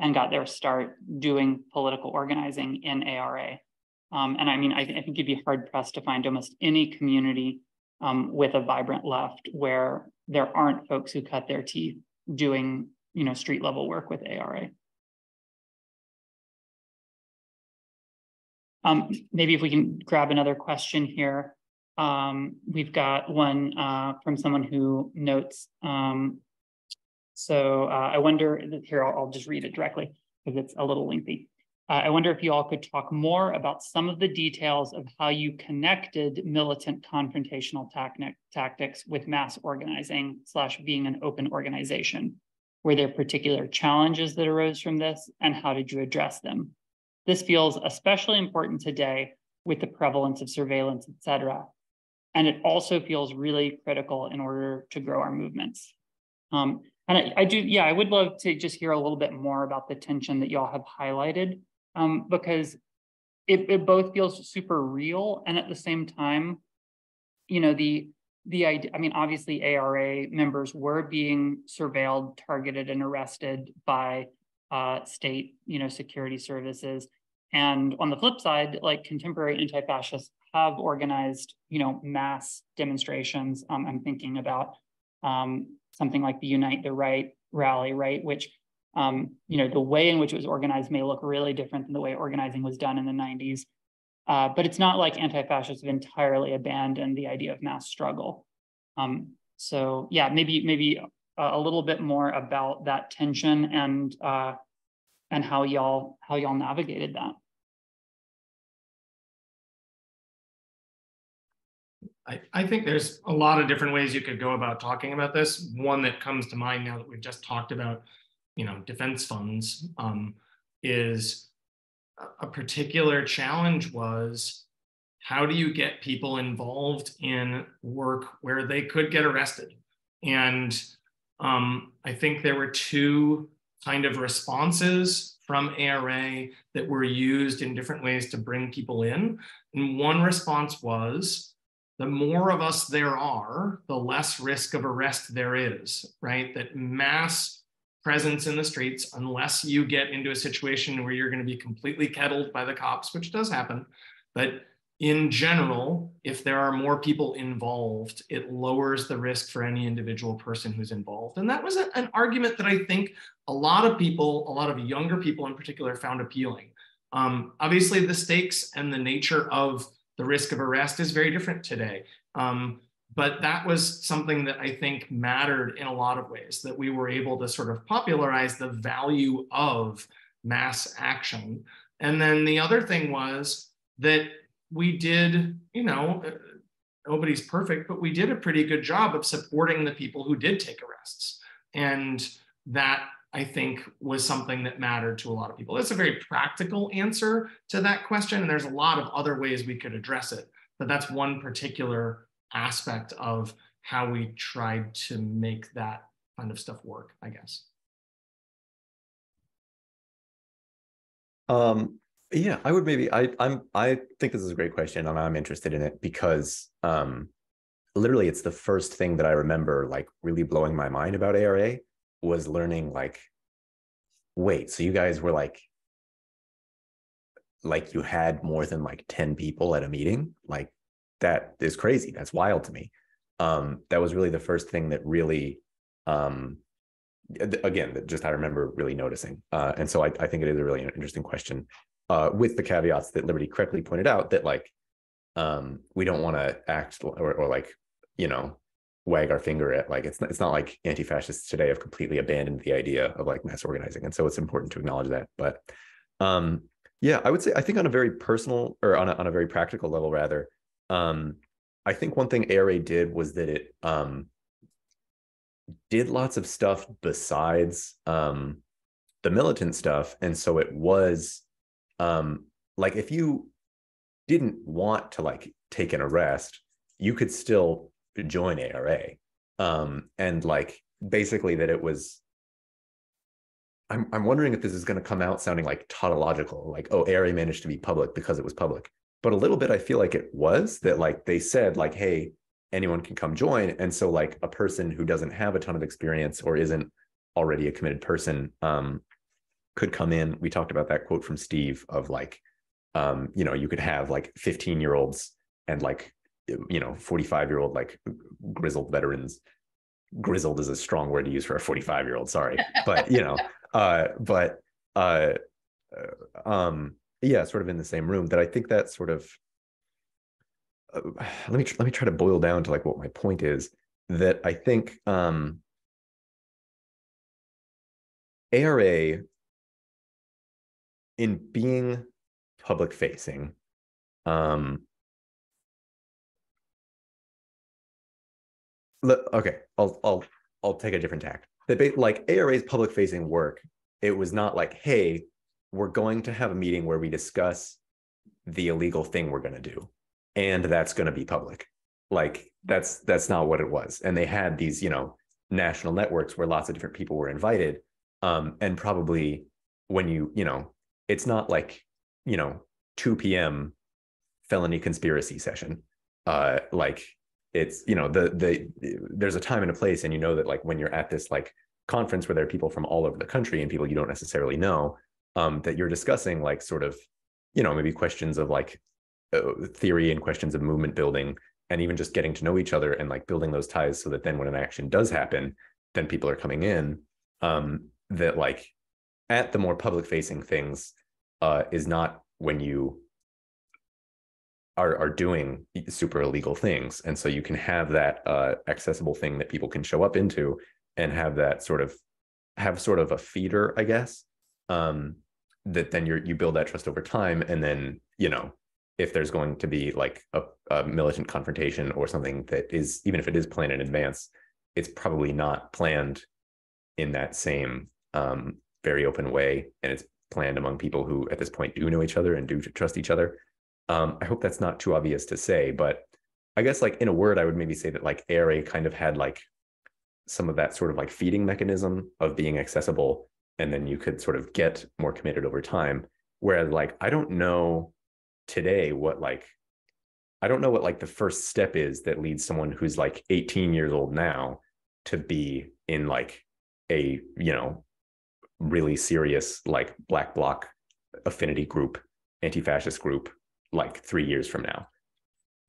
and got their start doing political organizing in A R A. Um, and I mean, I, th I think you'd be hard pressed to find almost any community um, with a vibrant left where there aren't folks who cut their teeth doing, you know, street level work with A R A. Um, maybe if we can grab another question here. Um, we've got one uh, from someone who notes, um, So uh, I wonder, here, I'll, I'll just read it directly because it's a little lengthy. Uh, I wonder if you all could talk more about some of the details of how you connected militant confrontational tactic, tactics with mass organizing slash being an open organization. Were there particular challenges that arose from this, and how did you address them? This feels especially important today with the prevalence of surveillance, et cetera. And it also feels really critical in order to grow our movements. Um, And I, I do, yeah, I would love to just hear a little bit more about the tension that y'all have highlighted, um, because it, it both feels super real. And at the same time, you know, the, the idea, I mean, obviously A R A members were being surveilled, targeted, and arrested by uh, state, you know, security services. And on the flip side, like contemporary anti-fascists have organized, you know, mass demonstrations. Um, I'm thinking about, um, something like the Unite the Right rally, right? Which, um, you know, the way in which it was organized may look really different than the way organizing was done in the nineties. Uh, but it's not like anti-fascists have entirely abandoned the idea of mass struggle. Um, so yeah, maybe maybe a, a little bit more about that tension and uh, and how y'all how y'all navigated that. I, I think there's a lot of different ways you could go about talking about this. One that comes to mind now that we've just talked about, you know, defense funds, um, is a particular challenge was, how do you get people involved in work where they could get arrested? And um, I think there were two kind of responses from A R A that were used in different ways to bring people in. And one response was, the more of us there are, the less risk of arrest there is, right? That mass presence in the streets, unless you get into a situation where you're going to be completely kettled by the cops, which does happen, but in general, if there are more people involved, it lowers the risk for any individual person who's involved. And that was a, an argument that I think a lot of people, a lot of younger people in particular, found appealing. Um, obviously, the stakes and the nature of the risk of arrest is very different today. Um, but that was something that I think mattered in a lot of ways, that we were able to sort of popularize the value of mass action. And then the other thing was that we did, you know, nobody's perfect, but we did a pretty good job of supporting the people who did take arrests. And that, I think, was something that mattered to a lot of people. That's a very practical answer to that question, and there's a lot of other ways we could address it, but that's one particular aspect of how we tried to make that kind of stuff work, I guess. Um, yeah, I would maybe, I, I'm, I think this is a great question, and I'm interested in it because um, literally it's the first thing that I remember like really blowing my mind about A R A. Was learning like, wait, so you guys were like, like you had more than like ten people at a meeting? Like that is crazy. That's wild to me. Um, that was really the first thing that really, um, again, that just I remember really noticing. Uh, and so I, I think it is a really interesting question uh, with the caveats that Liberty correctly pointed out that like, um, we don't want to act or, or like, you know, wag our finger at like, it's not, it's not like anti-fascists today have completely abandoned the idea of like mass organizing. And so it's important to acknowledge that. But um, yeah, I would say, I think on a very personal or on a, on a very practical level rather, um, I think one thing A R A did was that it, um, did lots of stuff besides um, the militant stuff. And so it was um, like, if you didn't want to like take an arrest, you could still join A R A. Um, and like, basically that it was, I'm, I'm wondering if this is going to come out sounding like tautological, like, oh, A R A managed to be public because it was public. But a little bit, I feel like it was that, like, they said like, hey, anyone can come join. And so like a person who doesn't have a ton of experience or isn't already a committed person um, could come in. We talked about that quote from Steve of like, um, you know, you could have like fifteen year olds and like, you know, forty-five year old, like grizzled veterans. Grizzled is a strong word to use for a forty-five year old. Sorry. But, you know, uh, but uh, um, yeah, sort of in the same room that I think that sort of, uh, let me, tr- let me try to boil down to like what my point is, that I think um, A R A in being public facing, um, okay, I'll I'll I'll take a different tack. That like A R A's public facing work, it was not like, hey, we're going to have a meeting where we discuss the illegal thing we're going to do, and that's going to be public. Like that's that's not what it was. And they had these, you know, national networks where lots of different people were invited. Um, and probably when you you know, it's not like, you know, two p.m. felony conspiracy session, uh, like. It's, you know, the, the, there's a time and a place, and you know that like when you're at this like conference where there are people from all over the country and people you don't necessarily know, um, that you're discussing like sort of, you know, maybe questions of like uh, theory and questions of movement building, and even just getting to know each other and like building those ties so that then when an action does happen, then people are coming in, um, that like at the more public facing things uh, is not when you Are, are doing super illegal things. And so you can have that uh, accessible thing that people can show up into and have that sort of, have sort of a feeder, I guess, um, that then you're, you build that trust over time. And then, you know, if there's going to be like a, a militant confrontation or something that is, even if it is planned in advance, it's probably not planned in that same um, very open way. And it's planned among people who at this point do know each other and do trust each other. Um, I hope that's not too obvious to say, but I guess like in a word, I would maybe say that like A R A kind of had like some of that sort of like feeding mechanism of being accessible, and then you could sort of get more committed over time. Whereas like, I don't know today what like, I don't know what like the first step is that leads someone who's like eighteen years old now to be in like a, you know, really serious like black bloc affinity group, anti-fascist group, like three years from now.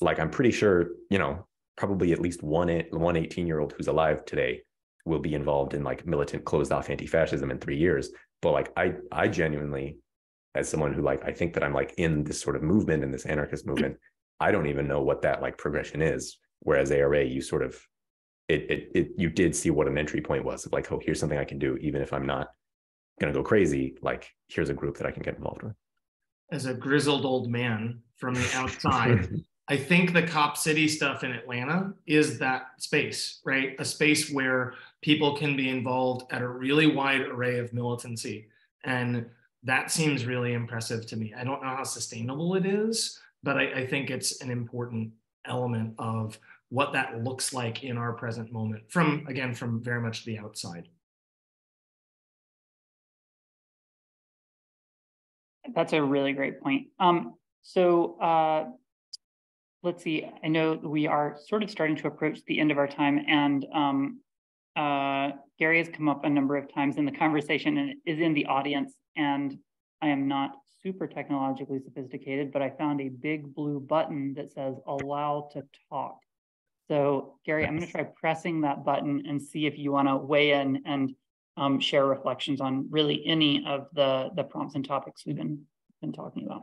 Like I'm pretty sure, you know, probably at least one one eighteen year old who's alive today will be involved in like militant closed off anti-fascism in three years. But like I I genuinely, as someone who like I think that I'm like in this sort of movement and this anarchist movement, I don't even know what that like progression is. Whereas A R A, you sort of it it, it you did see what an entry point was of like, oh, here's something I can do even if I'm not gonna go crazy. Like here's a group that I can get involved with. As a grizzled old man from the outside, I think the Cop City stuff in Atlanta is that space, right? A space where people can be involved at a really wide array of militancy. And that seems really impressive to me. I don't know how sustainable it is, but I, I think it's an important element of what that looks like in our present moment from, again, from very much the outside. That's a really great point. Um, so uh, let's see, I know we are sort of starting to approach the end of our time, and um, uh, Gary has come up a number of times in the conversation and is in the audience, and I am not super technologically sophisticated, but I found a big blue button that says allow to talk. So Gary, I'm gonna try pressing that button and see if you wanna weigh in and Um, share reflections on really any of the, the prompts and topics we've been, been talking about.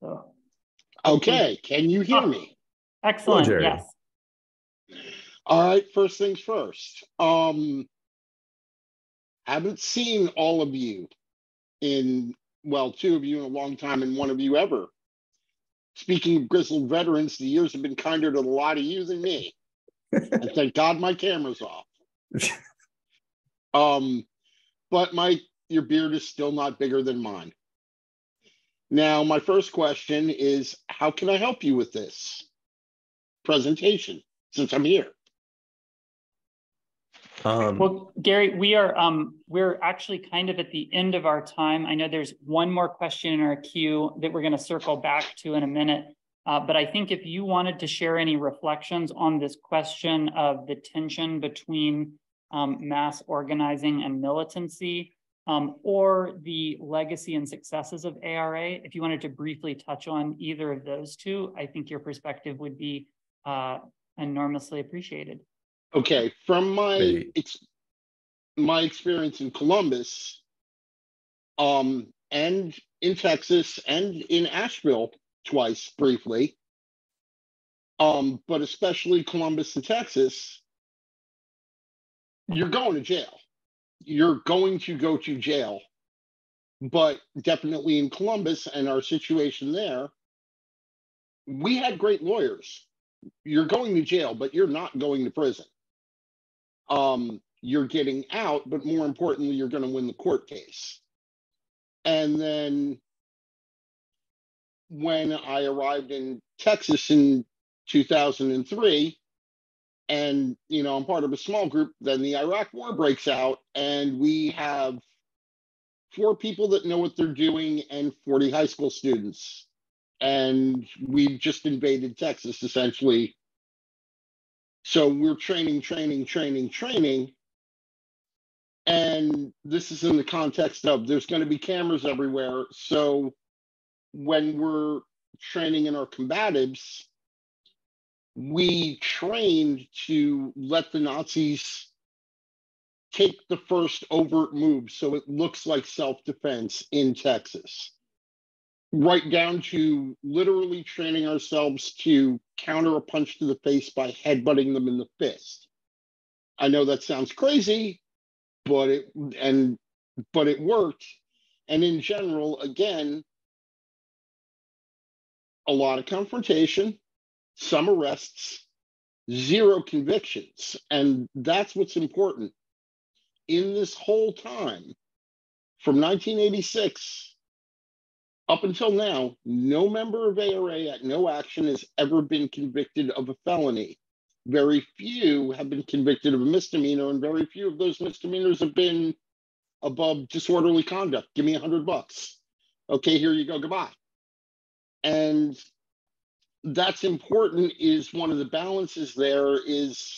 So, okay, can you hear oh, me? Excellent, Roger. Yes. All right, first things first. Um, haven't seen all of you in, well, two of you in a long time and one of you ever. Speaking of grizzled veterans, the years have been kinder to a lot of you than me. And thank God my camera's off. Um, but Mike, your beard is still not bigger than mine. Now, my first question is, how can I help you with this presentation since I'm here? Um, well, Gary, we are um, we're actually kind of at the end of our time. I know there's one more question in our queue that we're going to circle back to in a minute. Uh, but I think if you wanted to share any reflections on this question of the tension between um, mass organizing and militancy, um, or the legacy and successes of A R A, if you wanted to briefly touch on either of those two, I think your perspective would be uh, enormously appreciated. Okay, from my ex my experience in Columbus, um, and in Texas, and in Asheville twice briefly, um, but especially Columbus and Texas, you're going to jail. You're going to go to jail, but definitely in Columbus and our situation there, we had great lawyers. You're going to jail, but you're not going to prison. Um, you're getting out, but more importantly, you're going to win the court case. And then when I arrived in Texas in two thousand three, and, you know, I'm part of a small group, then the Iraq War breaks out, and we have four people that know what they're doing and forty high school students. And we just invaded Texas, essentially. So we're training, training, training, training. And this is in the context of there's going to be cameras everywhere. So when we're training in our combatives, we trained to let the Nazis take the first overt move. So it looks like self-defense in Texas. Right down to literally training ourselves to counter a punch to the face by headbutting them in the fist. I know that sounds crazy, but it and but it worked. And in general, again, a lot of confrontation, some arrests, zero convictions. And that's what's important. In this whole time, from nineteen eighty-six up until now, no member of A R A at No Action has ever been convicted of a felony. Very few have been convicted of a misdemeanor, and very few of those misdemeanors have been above disorderly conduct. Give me a hundred bucks. Okay, here you go, goodbye. And that's important. Is one of the balances there is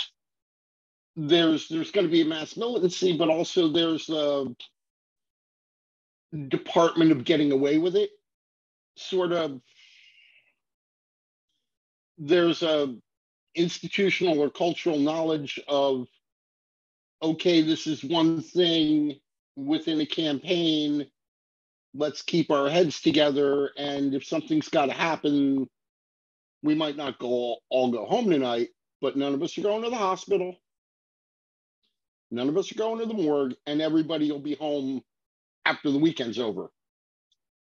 there's, there's going to be a mass militancy, but also there's a department of getting away with it. Sort of, there's a institutional or cultural knowledge of, okay, this is one thing within a campaign, let's keep our heads together, and if something's got to happen, we might not go all go home tonight, but none of us are going to the hospital, none of us are going to the morgue, and everybody will be home after the weekend's over,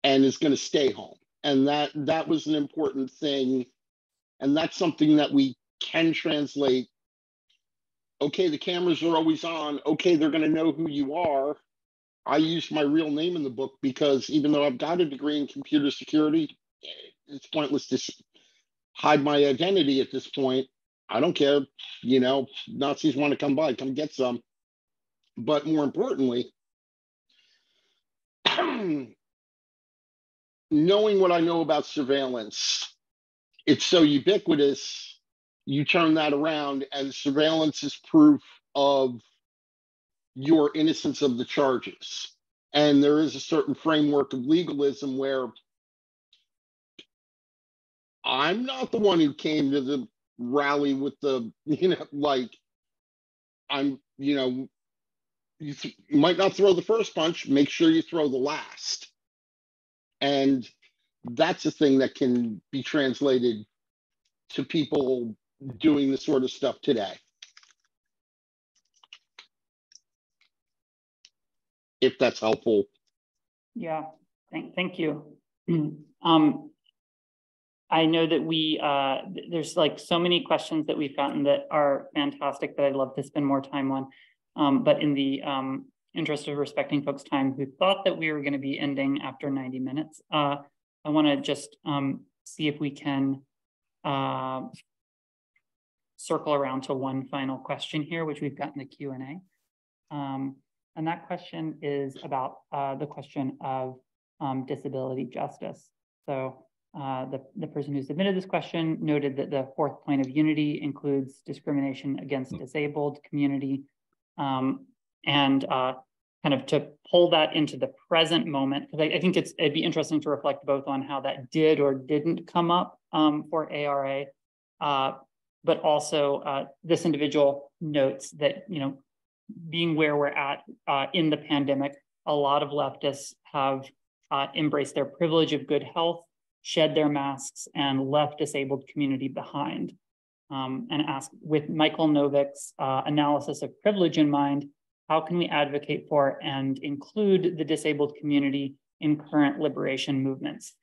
and is going to stay home. And that that was an important thing, and that's something that we can translate. Okay, the cameras are always on. Okay, they're going to know who you are. I used my real name in the book because even though I've got a degree in computer security, it's pointless to hide my identity at this point. I don't care. You know, Nazis want to come by, come get some. But more importantly, knowing what I know about surveillance, it's so ubiquitous, you turn that around and surveillance is proof of your innocence of the charges. And there is a certain framework of legalism where I'm not the one who came to the rally with the, you know, like, I'm, you know, You, you might not throw the first punch, make sure you throw the last. And that's a thing that can be translated to people doing this sort of stuff today. If that's helpful. Yeah, thank, thank you. Um, I know that we, uh, there's like so many questions that we've gotten that are fantastic that I'd love to spend more time on. Um, but in the um, interest of respecting folks' time who thought that we were going to be ending after ninety minutes, uh, I want to just um, see if we can uh, circle around to one final question here, which we've got in the Q and A. Um, and that question is about uh, the question of um, disability justice. So Uh, the, the person who submitted this question noted that the fourth point of unity includes discrimination against disabled community. Um, and uh, kind of to pull that into the present moment, because I, I think it's, it'd be interesting to reflect both on how that did or didn't come up um, for A R A, uh, but also uh, this individual notes that, you know, being where we're at uh, in the pandemic, a lot of leftists have uh, embraced their privilege of good health, shed their masks, and left disabled community behind, um, and asked, with Michael Novick's uh, analysis of privilege in mind, how can we advocate for and include the disabled community in current liberation movements?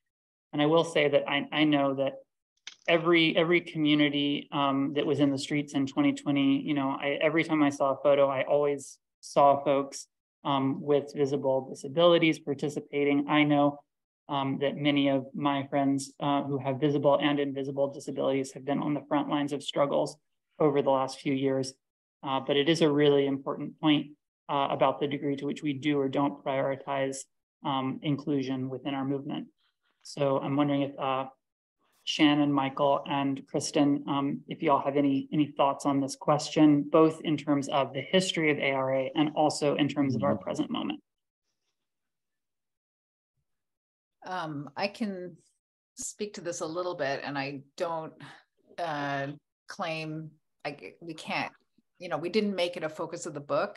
And I will say that I, I know that every every community um, that was in the streets in twenty twenty, you know, I, every time I saw a photo, I always saw folks um, with visible disabilities participating. I know Um, that many of my friends uh, who have visible and invisible disabilities have been on the front lines of struggles over the last few years. Uh, but it is a really important point uh, about the degree to which we do or don't prioritize um, inclusion within our movement. So I'm wondering if uh, Shannon, Michael, and Kristen, um, if you all have any, any thoughts on this question, both in terms of the history of A R A and also in terms of our present moment. Um, I can speak to this a little bit, and I don't uh, claim, I, we can't, you know, we didn't make it a focus of the book,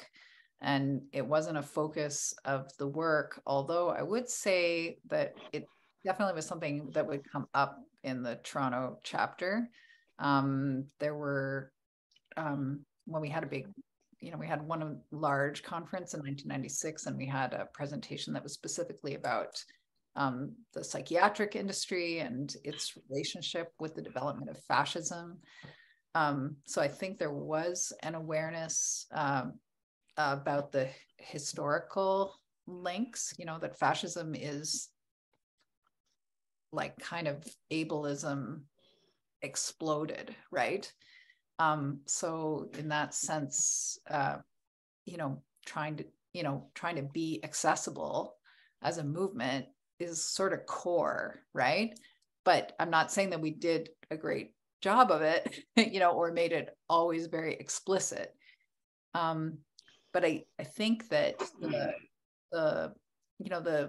and it wasn't a focus of the work, although I would say that it definitely was something that would come up in the Toronto chapter. Um, there were, um, when we had a big, you know, we had one large conference in nineteen ninety-six, and we had a presentation that was specifically about Um, the psychiatric industry and its relationship with the development of fascism. Um, so I think there was an awareness um, about the historical links, you know, that fascism is like kind of ableism exploded, right? Um, so in that sense, uh, you know, trying to, you know, trying to be accessible as a movement is sort of core, right? But I'm not saying that we did a great job of it, you know, or made it always very explicit. Um, but I, I think that the, the, you know, the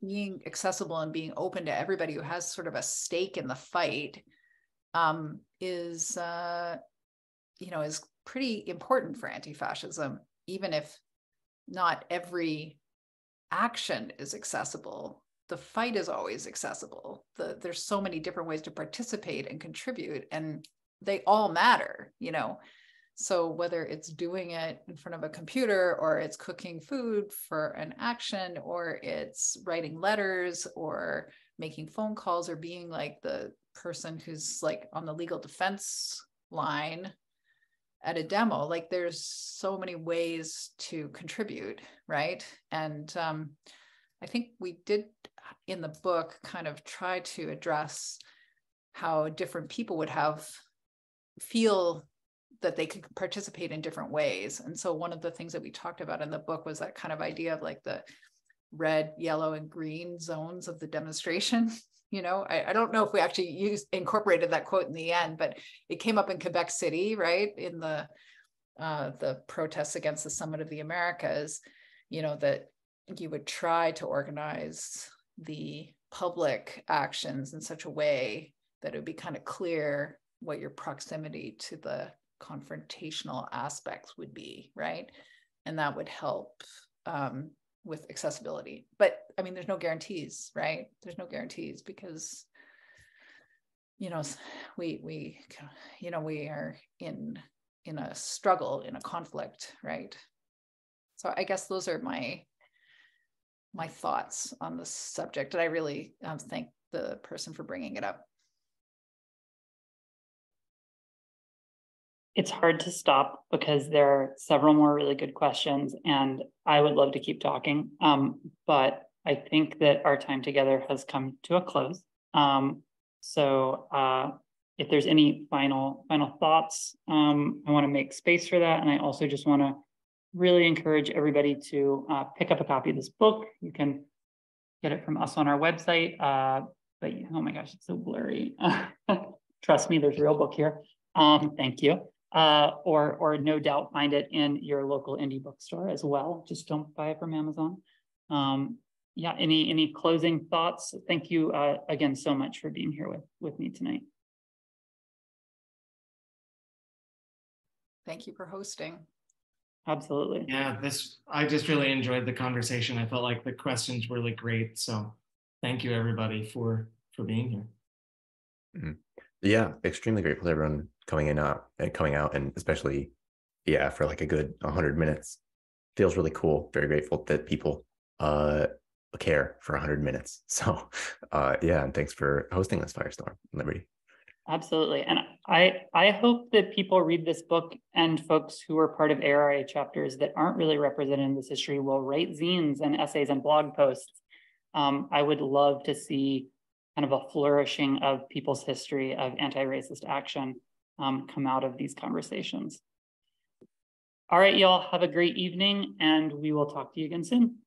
being accessible and being open to everybody who has sort of a stake in the fight um, is, uh, you know, is pretty important for anti-fascism, even if not every action is accessible. The fight is always accessible. The, there's so many different ways to participate and contribute, and they all matter, you know? So whether it's doing it in front of a computer, or it's cooking food for an action, or it's writing letters, or making phone calls, or being like the person who's like on the legal defense line at a demo, like there's so many ways to contribute, right? And um, I think we did in the book kind of try to address how different people would have, feel that they could participate in different ways. And so one of the things that we talked about in the book was that kind of idea of like the red, yellow, and green zones of the demonstration. You know, I, I don't know if we actually used, incorporated that quote in the end, but it came up in Quebec City, right? In the uh, the protests against the Summit of the Americas, you know, that you would try to organize the public actions in such a way that it would be kind of clear what your proximity to the confrontational aspects would be, right? And that would help um, with accessibility. But I mean, there's no guarantees, right? There's no guarantees because, you know, we, we, you know, we are in, in a struggle, in a conflict, right? So I guess those are my, my thoughts on the subject. And I really um, thank the person for bringing it up. It's hard to stop because there are several more really good questions, and I would love to keep talking, um, but I think that our time together has come to a close. Um, so uh, if there's any final final thoughts, um, I want to make space for that. And I also just want to really encourage everybody to uh, pick up a copy of this book. You can get it from us on our website. Uh, but oh my gosh, it's so blurry. Trust me, there's a real book here. Um, thank you. Uh, or, or no doubt find it in your local indie bookstore as well. Just don't buy it from Amazon. Um, yeah, any any closing thoughts? Thank you uh, again so much for being here with, with me tonight. Thank you for hosting. Absolutely. Yeah, this I just really enjoyed the conversation. I felt like the questions were really great. So thank you everybody for, for being here. Mm-hmm. Yeah, extremely grateful to everyone coming in uh, and coming out, and especially, yeah, for like a good one hundred minutes. Feels really cool. Very grateful that people uh, care for one hundred minutes. So uh, yeah, and thanks for hosting this Firestorm, Liberty. Absolutely. And I, I hope that people read this book, and folks who are part of A R I chapters that aren't really represented in this history will write zines and essays and blog posts. Um, I would love to see kind of a flourishing of people's history of anti-racist action um, come out of these conversations. All right, y'all, have a great evening, and we will talk to you again soon.